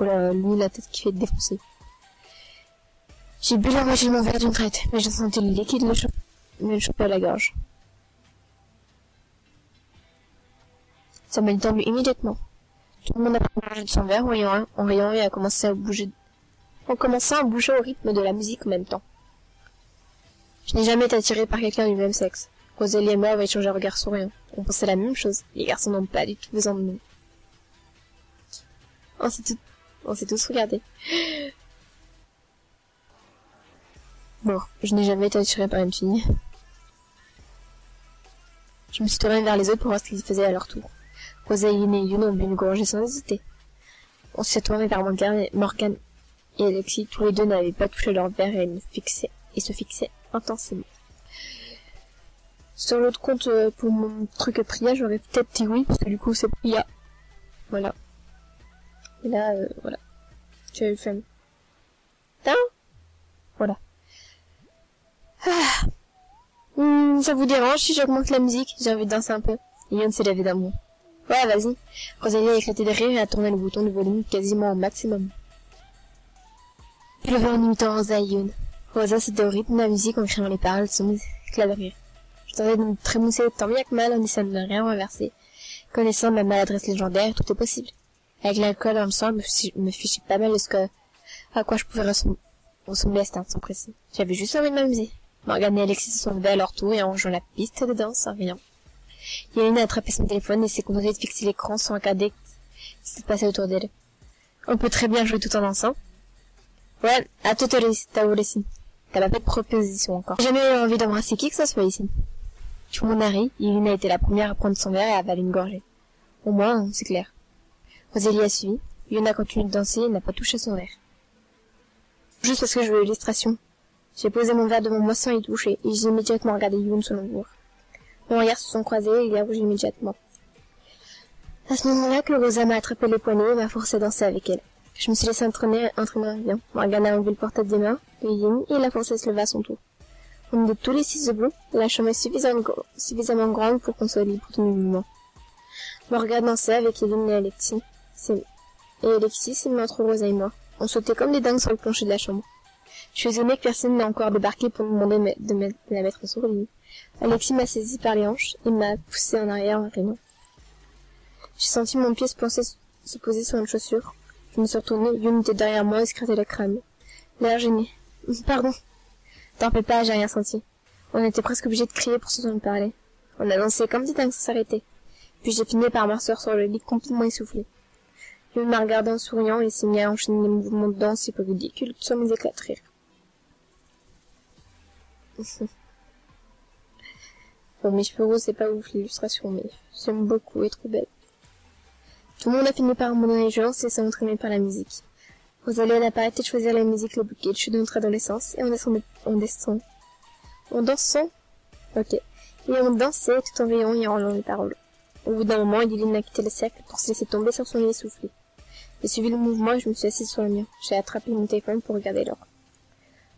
Oh là, lui, la tête qui fait défoncer. J'ai bu la moitié de mon verre d'une traite, mais j'ai senti le liquide me cho choper à la gorge. Ça m'a détendu immédiatement. Tout le monde a pris le jeu de son verre, voyant, en riant, et a commencé à bouger. On commençait à bouger au rythme de la musique en même temps. Je n'ai jamais été attirée par quelqu'un du même sexe. Rosalie et moi avaient échangé un regard souriant. On pensait la même chose. Les garçons n'ont pas du tout besoin de nous. On s'est tout... on s'est tous regardés. Bon, je n'ai jamais été attirée par une fille. Je me suis tournée vers les autres pour voir ce qu'ils faisaient à leur tour. Rosalie et Yoon ont bu une gorgée sans hésiter. On s'est tourné vers Morgane. Et Alexis, tous les deux n'avaient pas touché leur verre et, fixaient, et se fixaient intensément. Sur l'autre compte, euh, pour mon truc Priya, j'aurais peut-être dit oui, parce que du coup c'est Priya. Voilà. Et là, euh, voilà. Tu as eu femme. Hein? Voilà. Ah. Mmh, ça vous dérange si j'augmente la musique? J'ai envie de danser un peu. Et Yoon s'est lavé d'un mot. Ouais, vas-y. Rosalie a éclaté de rire et a tourné le bouton de volume quasiment au maximum. Je en imitant Rosa et Yoon. Rosa s'était au rythme de la musique en criant les paroles de son éclat de rire. Je tentais de me trémousser tant bien que mal en essayant de ne rien renverser. Connaissant ma maladresse légendaire, tout est possible. Avec l'alcool dans le sang, je me fichais pas mal de ce que, à quoi je pouvais ressembler à cet instant précis. J'avais juste envie de m'amuser. Morgane et Alexis se sont levés à leur tour et en rangeant la piste de danse en riant. Yéline a attrapé son téléphone et s'est contentée de fixer l'écran sans regarder ce qui se passait autour d'elle. On peut très bien jouer tout en dansant. Ouais, à tout à l'heure ici. T'as pas fait de proposition encore. J'ai jamais eu envie d'embrasser qui que ce soit ici. Tout le monde a ri, Yéline a été la première à prendre son verre et à avaler une gorgée. Au moins, c'est clair. Rosalie a suivi, Yoon a continué de danser et n'a pas touché son verre. Juste parce que je veux l'illustration. J'ai posé mon verre devant moi sans y toucher et j'ai immédiatement regardé Yoon sur mon verre. Mon regard se sont croisés et il a rougi immédiatement. à ce moment-là que Rosa m'a attrapé les poignets et m'a forcé à danser avec elle. Je me suis laissé entraîner, entraîner bien. Morgane a enlevé le portable des mains de Yéline et la princesse se leva à son tour. On était tous les six debout, la chambre est suffisamment, suffisamment grande pour qu'on soit libre de mouvement. Morgane dansait avec Yéline et Alexis. Et Alexis, il m'a trouvé Rosa et moi. On sautait comme des dingues sur le plancher de la chambre. Je suis étonnée que personne n'a encore débarqué pour me demander de, me, de la mettre en souris. Alexis m'a saisi par les hanches et m'a poussé en arrière en riant. J'ai senti mon pied se, penser, se poser sur une chaussure. Je me suis retournée, Yoon était derrière moi et se crêtait la crâne. L'air gêné. Pardon. T'en fais pas, j'ai rien senti. On était presque obligés de crier pour s'entendre parler. On a dansé comme des dingues sans s'arrêter. Puis j'ai fini par m'asseoir sur le lit complètement essoufflé. Yoon m'a regardé en souriant et s'est mis à enchaîner les mouvements de danse et peu ridicules sans mes éclats de rire. Bon, mes cheveux roses, c'est pas ouf l'illustration, mais j'aime beaucoup, elle est trop belle. Tout le monde a fini par abandonner les jeux et s'est entraîné par la musique. Rosalya n'a pas arrêté de choisir la musique, le bouquet, le chute de notre adolescence, et on descend, on descend. On dansant, ok. Et on dansait tout en veillant et en hurlant les paroles. Au bout d'un moment, Yéline a quitté le cercle pour se laisser tomber sur son lit essoufflé. J'ai suivi le mouvement et je me suis assise sur le mien. J'ai attrapé mon téléphone pour regarder l'heure.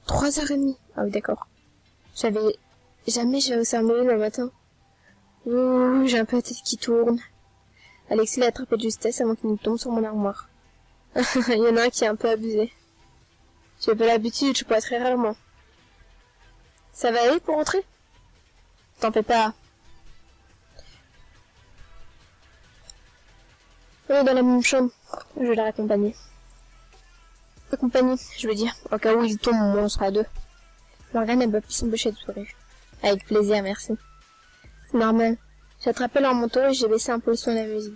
Trois heures et demie. Ah oui, d'accord. J'avais, jamais j'avais osé me lever le matin. Ouh, j'ai un peu la tête qui tourne. Alexis l'a attrapé de justesse avant qu'il ne tombe sur mon armoire. Il y en a un qui est un peu abusé. J'ai pas l'habitude, je pourrais très rarement. Ça va aller pour rentrer? T'en fais pas. On est dans la même chambre. Je vais la raccompagner. Accompagner, je veux dire. Au cas où il tombe, on sera deux. Morgane n'a pas pu s'empêcher de sourire. Avec plaisir, merci. C'est normal. J'ai attrapé leur manteau et j'ai baissé un peu le son de la musique.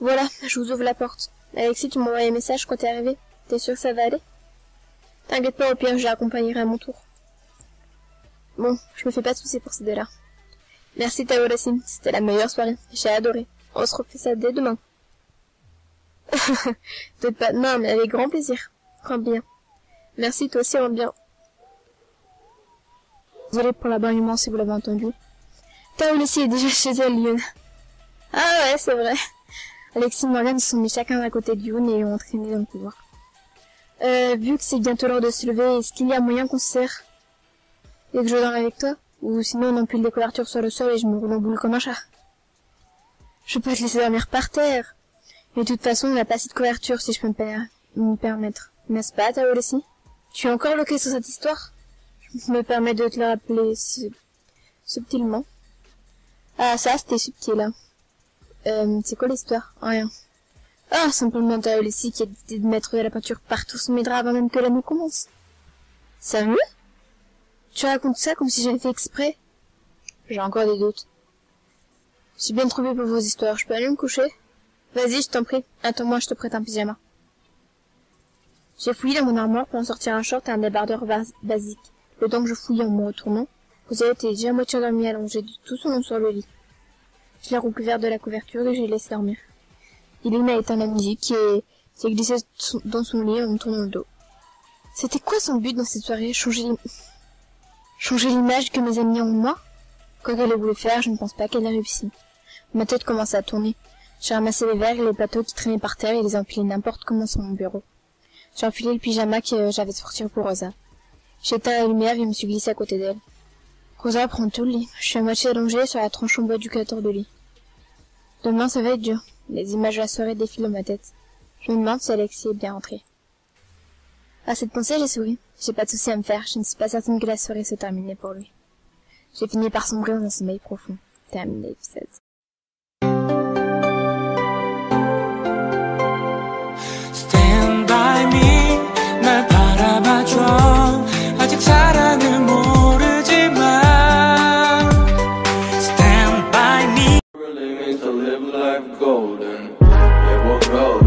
Voilà, je vous ouvre la porte. Alexis, tu m'envoies un message quand t'es arrivé. T'es sûr que ça va aller? T'inquiète pas, au pire, je l'accompagnerai à mon tour. Bon, je me fais pas de soucis pour ces deux-là. Merci, Tao Racine. C'était la meilleure soirée. J'ai adoré. On se refait ça dès demain. Peut-être pas demain, mais avec grand plaisir. Grand bien. Merci, toi aussi, rends bien. Désolé pour l'abandonnement si vous l'avez entendu. Tao Racine est déjà chez elle, Lyon. Ah ouais, c'est vrai. Alexis et Morgane se sont mis chacun à côté de Yoon et ont entraîné dans le couloir. Euh, vu que c'est bientôt l'heure de se lever, est-ce qu'il y a moyen qu'on se serre? Et que je dors avec toi? Ou sinon on empile les couvertures sur le sol et je me roule en boule comme un chat. Je peux te laisser dormir par terre. Mais de toute façon, on n'a pas assez de couverture si je peux me, per me permettre. N'est-ce pas, Tao Lessi? Tu es encore loqué sur cette histoire? Je me permets de te le rappeler sub subtilement. Ah, ça, c'était subtil, hein. Euh, c'est quoi l'histoire? Rien. Ah, simplement t'as eu ici qui a décidé de mettre de la peinture partout sur mes draps avant même que l'année commence. Sérieux? Tu racontes ça comme si j'avais fait exprès? J'ai encore des doutes. J'ai bien trouvé pour vos histoires, je peux aller me coucher? Vas-y, je t'en prie. Attends-moi, je te prête un pyjama. J'ai fouillé dans mon armoire pour en sortir un short et un débardeur basique. Le temps que je fouillais en me retournant, Rosalya était déjà à moitié endormie allongée de tout son long sur le lit. Je l'ai recouvert de la couverture et je l'ai laissé dormir. Yéline a éteint la musique et s'est glissée dans son lit en me tournant le dos. C'était quoi son but dans cette soirée? Changer Changer l'image que mes amis ont de moi? Quoi qu'elle ait voulu faire, je ne pense pas qu'elle ait réussi. Ma tête commençait à tourner. J'ai ramassé les verres et les plateaux qui traînaient par terre et les empilés n'importe comment sur mon bureau. J'ai enfilé le pyjama que j'avais sorti pour Rosa. J'ai éteint la lumière et me suis glissée à côté d'elle. Rosa prend tout le lit. Je suis à moitié allongée sur la tranche en bois du quatorze de lit. Demain, ça va être dur. Les images de la soirée défilent dans ma tête. Je me demande si Alexis est bien rentré. À cette pensée, j'ai souri. J'ai pas de soucis à me faire. Je ne suis pas certaine que la soirée soit terminée pour lui. J'ai fini par sombrer dans un sommeil profond. Terminé l'épisode. Stand by me, 날 바라봐줘. 아직 사랑을 모르지만. Golden, yeah, we'll go.